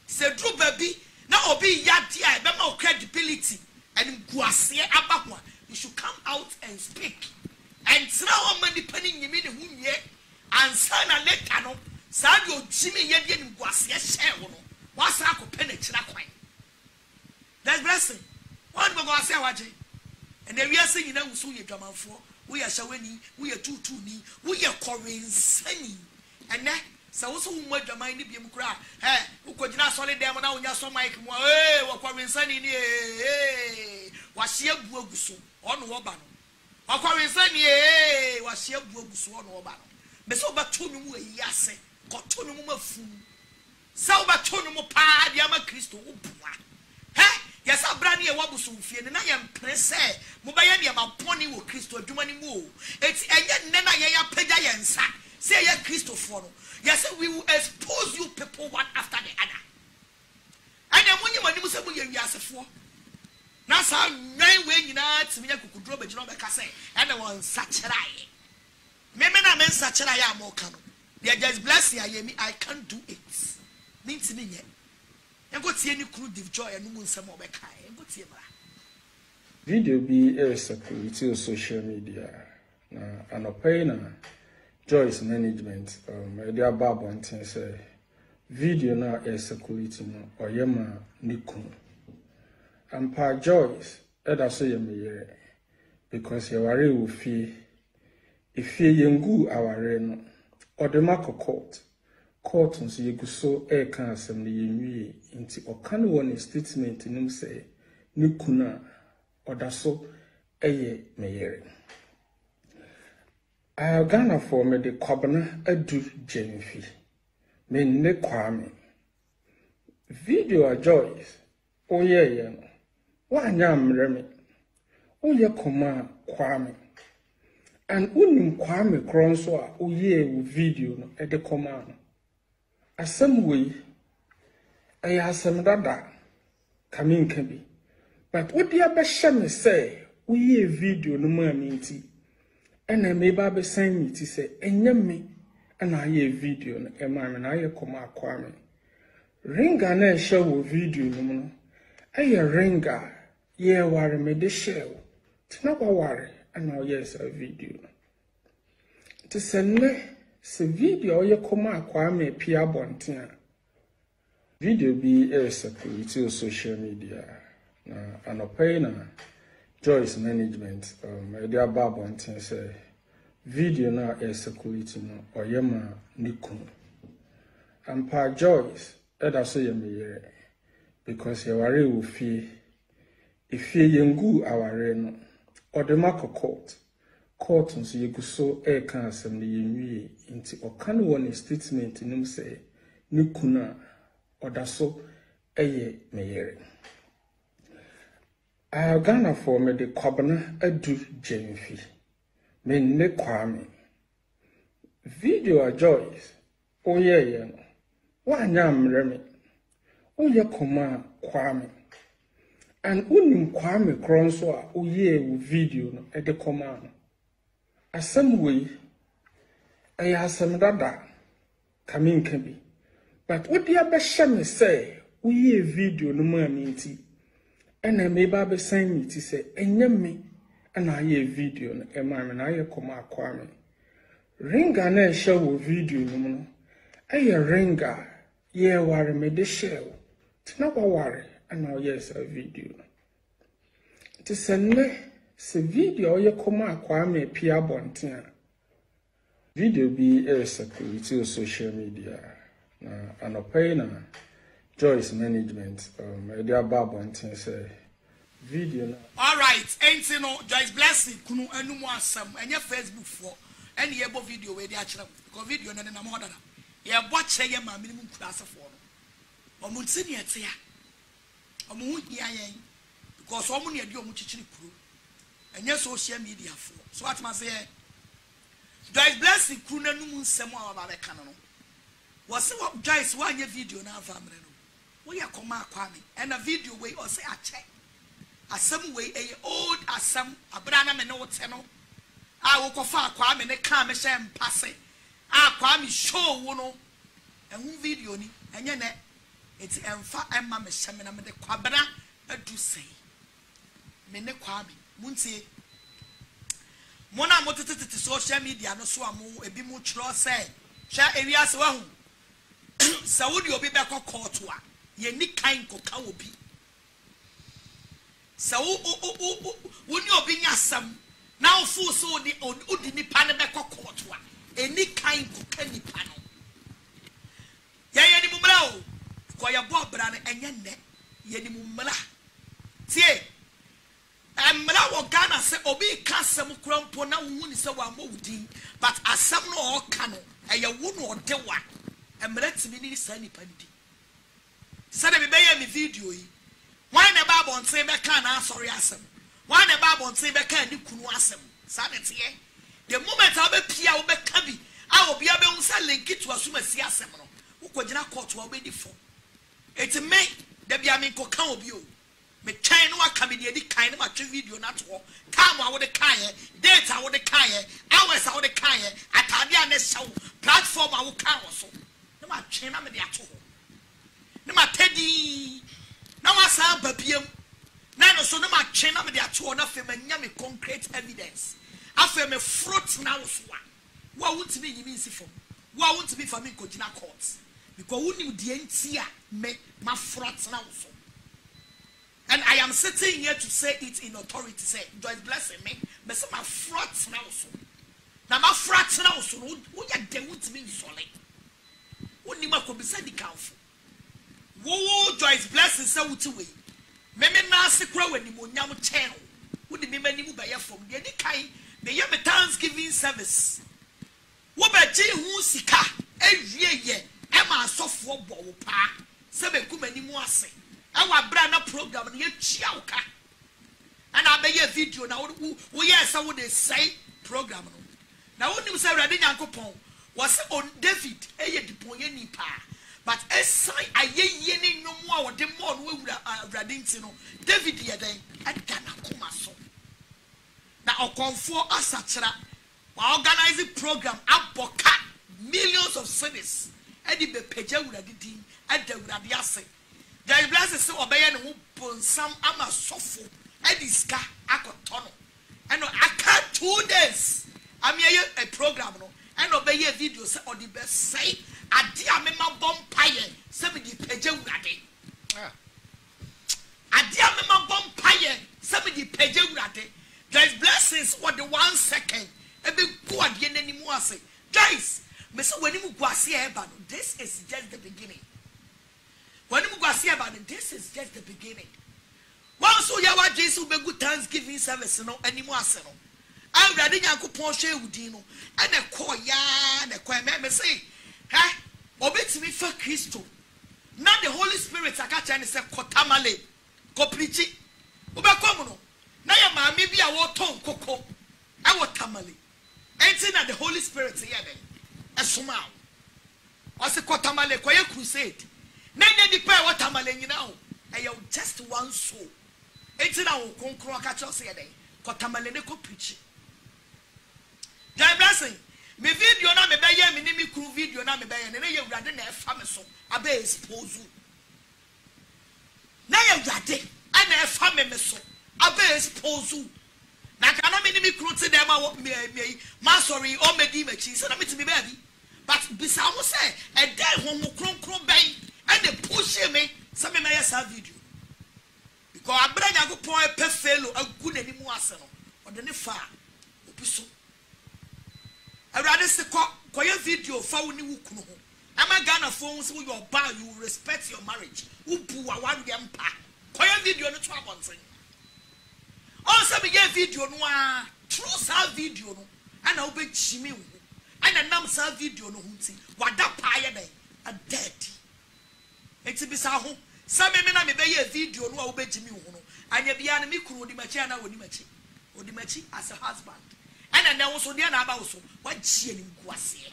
Se dru baby na obi yadi ay be ma credibility and guase abakwa. You should come out and speak. And tra o mani pani nyimi ne hunye ansa na later no sa di ojimi ye di ni guase hye wo no. Wasa akope na kira kwan. That's blessing. One go say waje. And then we are saying that we saw your drama for. We are shaweni. We are two ni. We are Korean. And then so also who made drama in the Bimukra. Hey, who could not solid them now when you saw Mike? Hey, what Korean sunny? Hey, was she a buogusu on Wobano? Or Korean sunny? Hey, was she a buogusu on Wobano? Mesoba Tunu, yes, got Tunuma fool. Sauba Tunumo pa, Yama Christo. Hey, yes, I brand new Wabusu, and I am pressed. Mubayani about pony with Christo, Dumani Moo. It's a yet Nana Yaya Pedayansa. Say, yeah, Christopher. Yes, we will expose you people one after the other. And then when you want to say, we are for now, some nine way in arts, we could drop a job like I say, and the one such a lie. Maybe I meant such a lie more canoe. They are just blessed. I can't do it. Means me yet. Video be a security on social media. And a painter, Joyce management, my dear Bob and say, video now a security or Yama Nikon. And Pa Joyce, Eda so Yamir, because you are real fee. If you yangu our reno, or the Marco court. Courtons ye go so air cancer and ye into or can one statement in him say, Nukuna or that so aye mayor. I have gone for me the cobana a do jenfi. Me ne kwame. Video a Joyce. Oh, yeah, yeah. Why, yam remy. Oye koma kwame. And unim kwame kronswa oye u video no ede koma no. Asem we aye asem dada kamin kebi. But what the other shame say oye video no maminti. Ene me ba be send me ti say enye me ana aye video no e ma me na aye koma kwame. Ringa na show video no no. Aye ringa ye ware me de shell. Tina kwa ware. And now yes a video. To send se video ye koma kwame pia bontia. Video be a security social media. Na anope na Joyce management media babontia say video na a security no oyema nikun. And pa Joyce eda so ye me because ye ware wo fie. Ifie ye ngu aware no. Or the Marco court. Court on so you could so air cancer into or can one statement in him say, Nukuna or that so a ye may. I have gone for me the cobana a do Jamie fee. Men ne kwame. Video a Joyce. Oh, yeah, why yam remy? Oh, yeah, command kwame. And unim kwame kronswa uye u video no e de koma no. Asem we aye asem dada kamin kebi. But what the other shame say uye video no maminti. Ene me ba be send me ti say enye me ana aye video no e ma me na aye koma kwame. Ringa na show video no no. Aye ringa ye ware me de shell. Tina kwa ware. And now yes a video. To send se video ye koma kwame pia bontia. Video be a security social media. Na anope na Joyce management media babontia say video na. All right, ain't no Joyce Blessing kunu enu mo asam enye Facebook for any yebo video we dey achira because video na na mo dada. Ye bo che ye ma minimum class for no. Omuntini etia. Because someone had your mutual crew and your social media for so what must say Joyce Blessing Kuna Numun Samoa about a canon was so up Joyce 1 year video now family. We are Koma Kwame and a video way or say a check as some way a old as some a brana and old tenor. I will go far Kwame and a Kamish and pass it. I Kwame show one and one video and your net. It's Enfa and Mamma Shamina with the Quabana, a do say. Mene Quabi, Munsi Mona motivated to social media, no swamo, a be much law say. Shall areas well. So would you be back or court to her? Ye nick kind cocoa be. So, oh, would you be some? Now, full so the old Udini Panabac or court to her. A nick kind cocaine panel. Yea, any mumble. Koya Bobran and Yenne Yenimumala. Tie and Melaw Ghana say Obi Cassam Crumpona Moon is our moody, but as some no canoe, a wound or dewa, and let's mini sunny panty. Suddenly, bear me video. Why the Bab on Saber can answer Yassam? Why the Bab on Saber can you Kunuasam? Sanity, eh? The moment I'll be Pia or Becabi, I will be able to sell link it to assume a Siasam. Who could not court to already for? It's me that be a mean cocoa view. Me China coming the kind of a video not war. Time out the kaya, data out the kaya, hours out the kaya, at Tadiana show, platform our council. No, my China me at all. No, my Teddy. No, my son, Babium. None of so no, my China me at all. Nothing, and yummy concrete evidence. I feel me fruit now. What would be you mean for? What would be for me, Cotina courts? Because who knew the entire me my frauds now so. And I am sitting here to say it in authority. Say, Joyce Blessing me, but some my frauds now so. Now my frauds now so. Who you deal with me solid? Who knew my could be said the council? Who Joyce Blessing say what way? Me me nasty crow when the monyamu channel. Who the me many mu buy from the any kind? Me ya me Thanksgiving service. Who be Jay who sika? Every year. Emma soft for pa. Sebe kumeni muase. Our brand program near Chiauka. And I may video now. We yes, I would say program. Now, when you say Radinakopon was on David, a depoyeni pa, but as sign I ye no more, the more we would have Radintino, David Yaden, and Kanakumaso. Now, I'll conform as such. While organizing program, Aboka, millions of sinners, and the Peja would have been at the Radiase. There is blessed so obeying who pon some ama sofu. I discuss Akotono. And I can't 2 days. I'm here a program no. And obey your videos on the best side. I dear me my bumpire. Send me the page of Rade. I dear me my bumpire. Send me the page of Rade. There's blessings for the 1 second. And be good again anymore. Say, guys, Mr. When you go see about this is just the beginning. When you go see about it, this is just the beginning. Once you have Jesus, be good Thanksgiving service, no anymore, no. I'm ready to go punch you with Dino and a koya and a koya. Me say, huh? Obey to me for Christo. Now the Holy Spirit, I catch and say, Kotamale, Koprichi. Obe komo. Now your mammy be a water cocoa. I want tamale. Anything that the Holy Spirit say, then. Somehow. I say Kotamale, Koya crusade. Now they depend what tamale you know. And you're just one soul. Enti na wo konkron akacho se yeden kotamale ne ko preach. God blessing. Me video na me beye me ni me crew video na me beye ne na yewrade na efa me so abe expose. Na yewrade ana efa me so abe expose. Na kana me ni me crew ti dem a me ma sorry o me di me chi so na me ti me be. But bisa wo say e dey ho mo konkron ben and they push me some me na yesa video. Because I bring a good point, per fellow, a good any more arsenal, or the Nefa. I rather say, Koya video, found you. Am I gonna phone so your bow, you respect your marriage? Upu, I want the empire. Koya video, no trouble thing. Also, we get video, no, true self video, and I obey Chimmy, and a numb self video, no, what that pie a dead. It's a bizarre. Some men may be a video no obey Jimmy Uno, and ye be an amico di Machana or the Machi as a husband. And then also the Anabaso, what she in Guassier?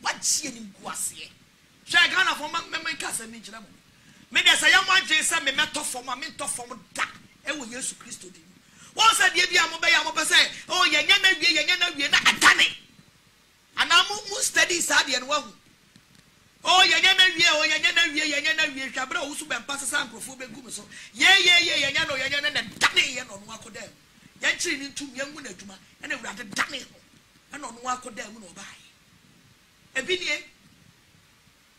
What she in Guassier? Shagana for my memory castle in Jamo. Made as a young man, Jason, me metal for my mentor from that, and we use Christo. Once I did the Amobay say, oh, ye yana be not a tanning. And I'm steady, sadly, and well. Oh, yeah, but also been passes and prophobic gumus. Yeah, and Danny and on Wako them. Yan children two young women to my and a rather Danny and on Wako them will buy. A billion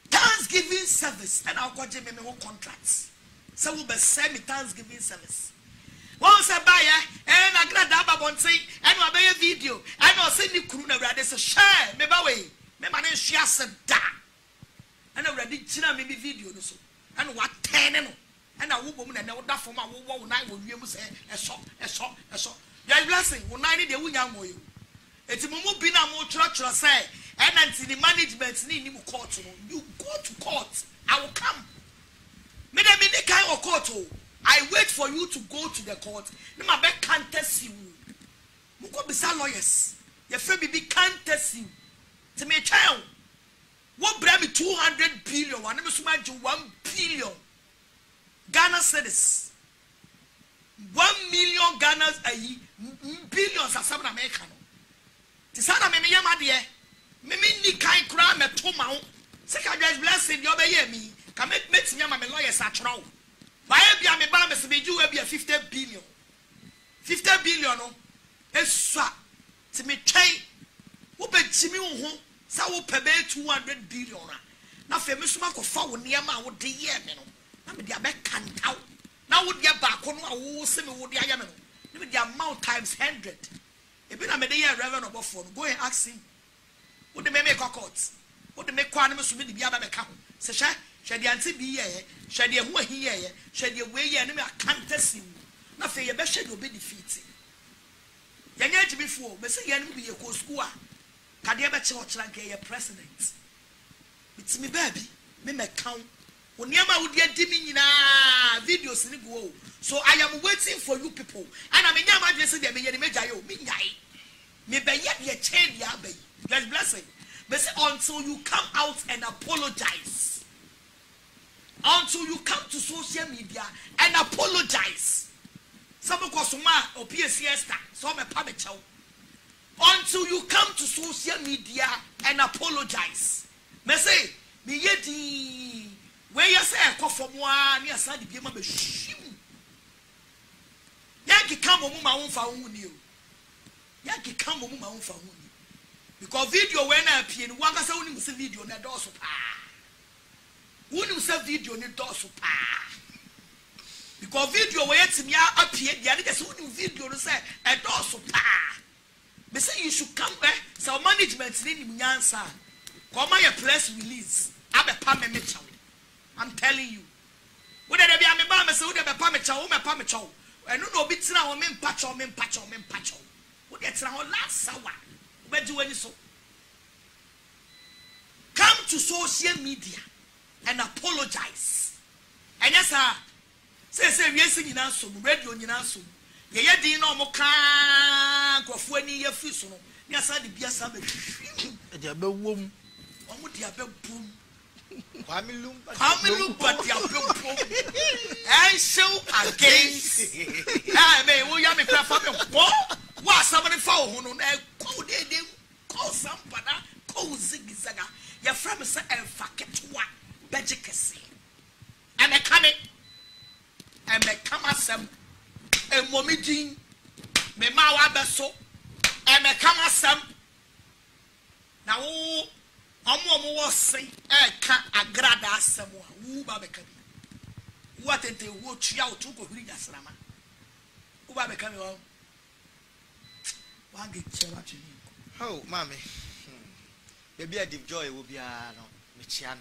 Thanksgiving service and I'll got Jimmy contracts. So we'll be semi Thanksgiving service. Once a buyer and Agradaa won't say, and I'll buy a video. I know send you Kuna rather share, maybe away. Maybe I share that. And I already china maybe video so. And what 10 and I woman and that for my woman when I will say a shop. Your blessing when I need the young way. It's a mumu bina more church say and until the management need you court. You go to court. I will come. Me dem in the kind of court. I wait for you to go to the court. No my back can't test you. Muko bisa lawyers. Your friend be can't test you. To me child. What bring me 200 billion? One me suma 1 billion Ghana cedis. 1 million Ghana ayi billions are some American. The son of me yamadiye. Me ni kai kura me toma. Seka Joyce Blessing yobe ye me. Kame meti me yamame lawyers atrao. Bae biya me ba me sebeju we biya 50 billion. 50 billion no. Eswa. Ti me chai. Ope chimi unhu. Sa wo pebe 200 billion na femi suma ko fa wo niamma wo de ye me no na me dia be kantaw na wo dia ba ko no awo se me wo dia ya me no na me dia amount times 100 e be na me de ye reverend obofo no go and ask him wo de me make court wo de me kwa na me so me de bia ba me ka ho se hwe hwe de anti bi ye hwe de ho ahi ye hwe de we ye na me akantasim na fe ye be hwe de obedi fit ye nya jibi fo me se ye no bi ye ko school a Kadebe church like a president. It's me baby. Me count. videos ni go. So I am waiting for you people. And I mean, I'm addressing them. God's blessing. But say, until you come out and apologize, until you come to social media and apologize, until you come to social media and apologize, me say, me yedi, where you say I come from, one, you say the game me shim. Yaki come omu ma unfa uniu. Yaki come omu ma unfa uniu. Because video when I appear, one can say only must video na do super. Only must video na do super. Because video when it's me appear, the other just only video no say na do super. They say you should come back. So management need to answer. Come your press release. I be pa me me chow. I'm telling you. Whether they be a me ba me say whether be pa me chow, me pa me chow. And no be tina o me pacho, me pacho, me pacho. Whether tina o last hour. Where do any so? Come to social media and apologize. And yes, sir. Say we sing in answer, radio in answer. Ye di no mo kan kofo ani ye fi so no ni asa de bia sa ba de abewom omo de abebum kwa mi lumba de abebum and show against ah me wo ya me pra fa me wo wa somebody fa wo no na ko de ko sampada ko zigizaga ya fra me say en fa ketwa bejikese and e come asem and mommy Jean, me mawa beso, and me kama sam. Now, oh, I'm more say, I can't Agradaa someone who babacum. What did they watch you out to go read as Rama? Who babacum? One get so much. Oh, mommy, maybe I did joy will be a Michiano.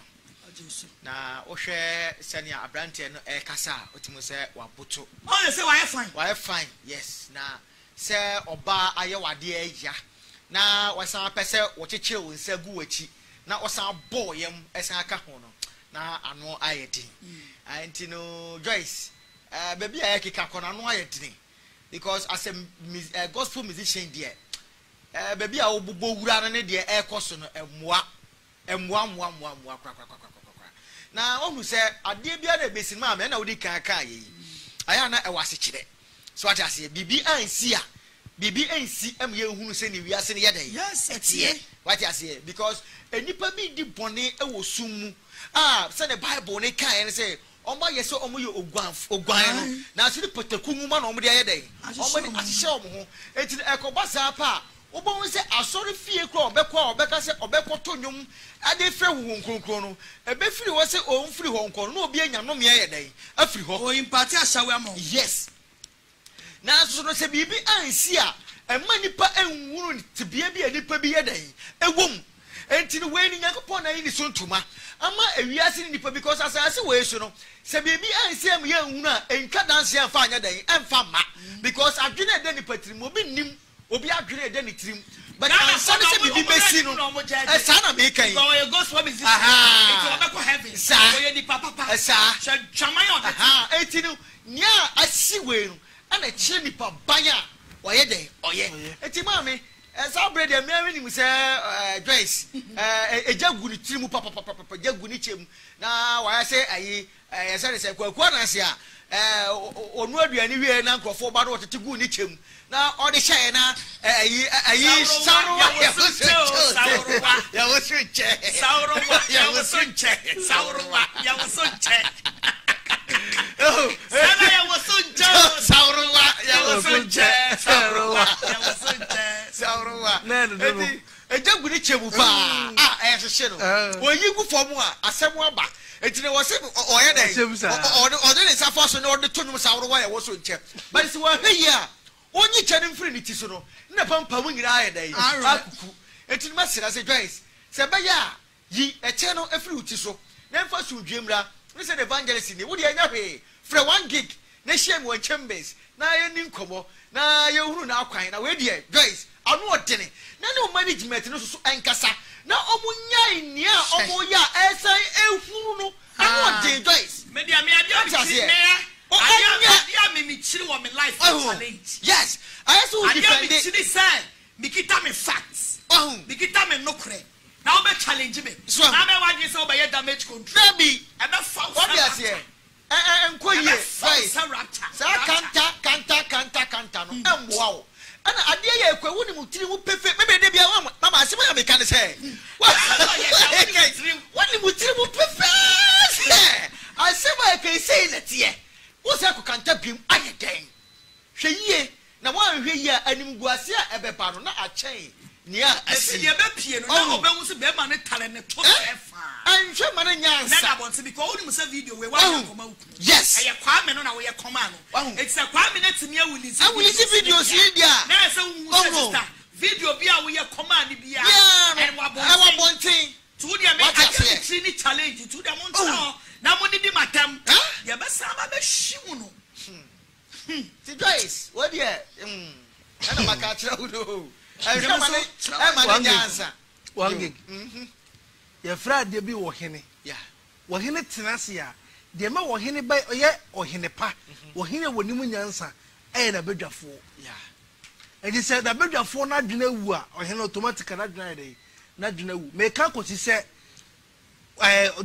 Na Oshe Sanya Abrante no Ekasa, Otimose, Wabuto. Oh, you say, why fine? Why fine, yes. Na se Oba, Ayawa, dear Asia. Now, was our person, what a chill will say, Guachi. Now, was our boy, as our Cahono. Now, I know I did. I didn't know Joyce. Baby, I kick up on a noyetty. Because as a gospel musician, dear. Baby, I will go around and dear air cosson and moi. And one, now, who said, I did a basic mamma, and I would carry. I am not a wassachi. So I say, BB and C, and you who send you, we are sending yet. Yes, it's here. What I say, because a nipper be the bonnet, I will soon. Ah, send a Bible, and I say, oh, my, yes, oh, you, oh, Guanf, oh, Guan. Now, see the Potacuman on the other day. I saw more. It's the Echo Bazapa. Obo say I saw the fear crowd, Becqua, Becca said, or Beccotonium, and they fell Hong Kong. A befree was a own free Hong Kong, no being a no mere day. A free Hong in Patia yes. Now, so I say, BB and Sia, and money pa and wound to be a nipper be a day, a womb, and to the waning upon any soon to my. I'm not a reason nipper because as I say, well, so no, say, BB and Sia, and cut down Sia fine a day, and farmer, because I've been a denny patrimonim. Obi agree then it him but I saw the same be messy no sana make kan go gospel business it go heaven sir we dey papa papa sir chama yon aha etinu nya asiwe no and a che nipa ban a oye dey oye etima me esa bread dem me ni say Joyce ejagu ni tirimu papa papa jagu ni chem na wa say ayi esa dey say kwaku na sia onu aduani wie na nkrofo ba no otetigu ni chem now all the share now I only channel free it is no. Nepampa wing I day. And to message as a Joyce. Sabaya, ye a channel a fruit so. Then first you Jimra, listen evangelist in the woody anyway. For 1 gig, Nasham one chambers. Now you're in Como. Now you're now crying away, dear Joyce. I'm not telling. Now no management no so ankasa. Now omunya, omoya, as I no. I'm not telling damage control. Baby, what and I dear, I wouldn't do perfect. Maybe they be a woman. Mama, see what I can say. What would you prefer? I said, I can say that, yeah. What's I can tap him again? She ye now one here and him was here a bepano, not a chain. Near a senior piano, almost a beman talent. I'm sure Manana wants to be called himself video. Yes, I acquire on our command. It's a 5 minute to me. I will see videos here. Video be our command. Yeah, and what I want to the American challenge to the Montana. Now, what did my damn? Yeah, but some of the Shimuno. Today's what, yeah, and my catcher. I'm answer. One gig. Your friend, they be walking. Yeah. Walking at Tenacia. They may walk in by or Hinepa or Hina would even answer. And a bit of 4. Yeah. And he said, a bit of 4 not dinner or Hino automatic and not dinner. Make up what he said.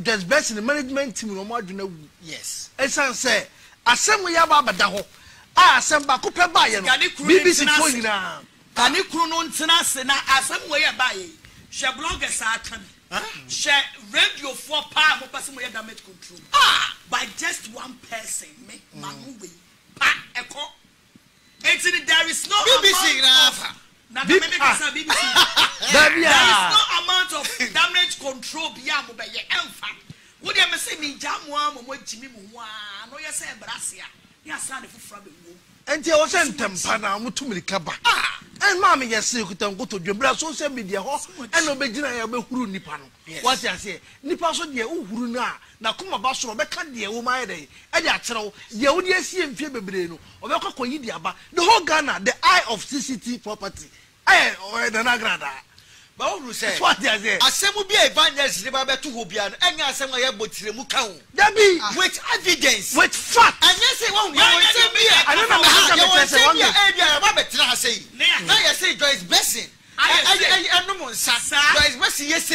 There's best in the management team no more dinner. Yes. And some say, Assembly Abadaho. Ah, some Bakupa by you. BBC Foyna. Kani Krunon Tenas and Assembly by Shablogas Atan. Share radio for power for person with damage control. Ah, by just one person, make Manuwe. Pa echo. There is no BBC. There is no amount of damage control beyond by your alpha. Would you ever say me jam one or Jimmy Mua? No, you say Brassia. You are standing for Frabby. And there was an tempana, Mutumikaba. Ah, and Mammy, yes, you could go to Jabra social media horse and obey Jina Behuru Nipano. What I say, Nipaso de Uruna, Nakuma Basso, Becan de Omaide, Ediatro, the ODSM Fibreno, or Coyidiaba, the whole Ghana, the eye of CCT property. I or the Agradaa. But who says what they say? I say, would be a bandage, the Babatu Hobian, and I say, I would say, Mukau. That be with evidence, with fact. And yes, I won't. I don't know how to say, I want to say, I say, Joyce Blessing. I don't know, Sasa. Joyce Blessing, yes,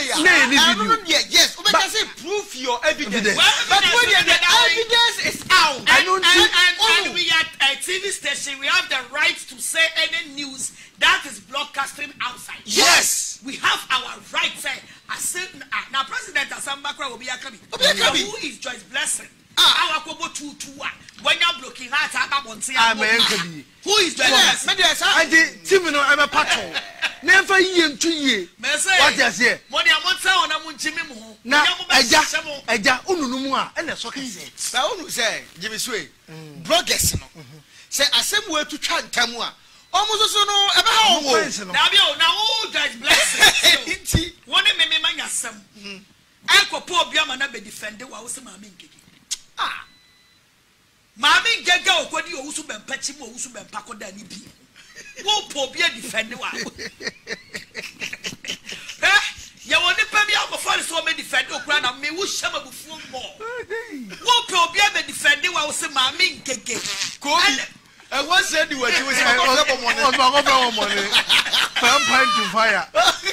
yes, but I say, prove your evidence. But when the evidence is out, and we at a TV station, we have the right to say any news that is broadcasting outside. Yes, we have our rights. I said, now President Asambakra will be coming. Who is Joyce Blessing? Ah, our Kobo 221. When you're blocking hearts, I'm on say, who is Joyce Blessing? I did Timino, I'm a patrol. Never ye and 2 years. What does here? What I want to say on a Munchimimo. Now, I got Unumua and a socket. Sound say, Jimmy Sway, Brogesson. Say, I sent word to Chan Tamua. Almost so no about now Joyce Blessing. One of me mania some Uncle Poor Biamana be defended while some mammy. Ah, mammy Gago, what you also been patching, also been Paco Danny P. Who poor be a defender? You want to pay me out before so many defender, grand and me will shame a fool more. Who poor be a defender while some mammy Gago. I was anyway, she was my other money. Vampire to fire.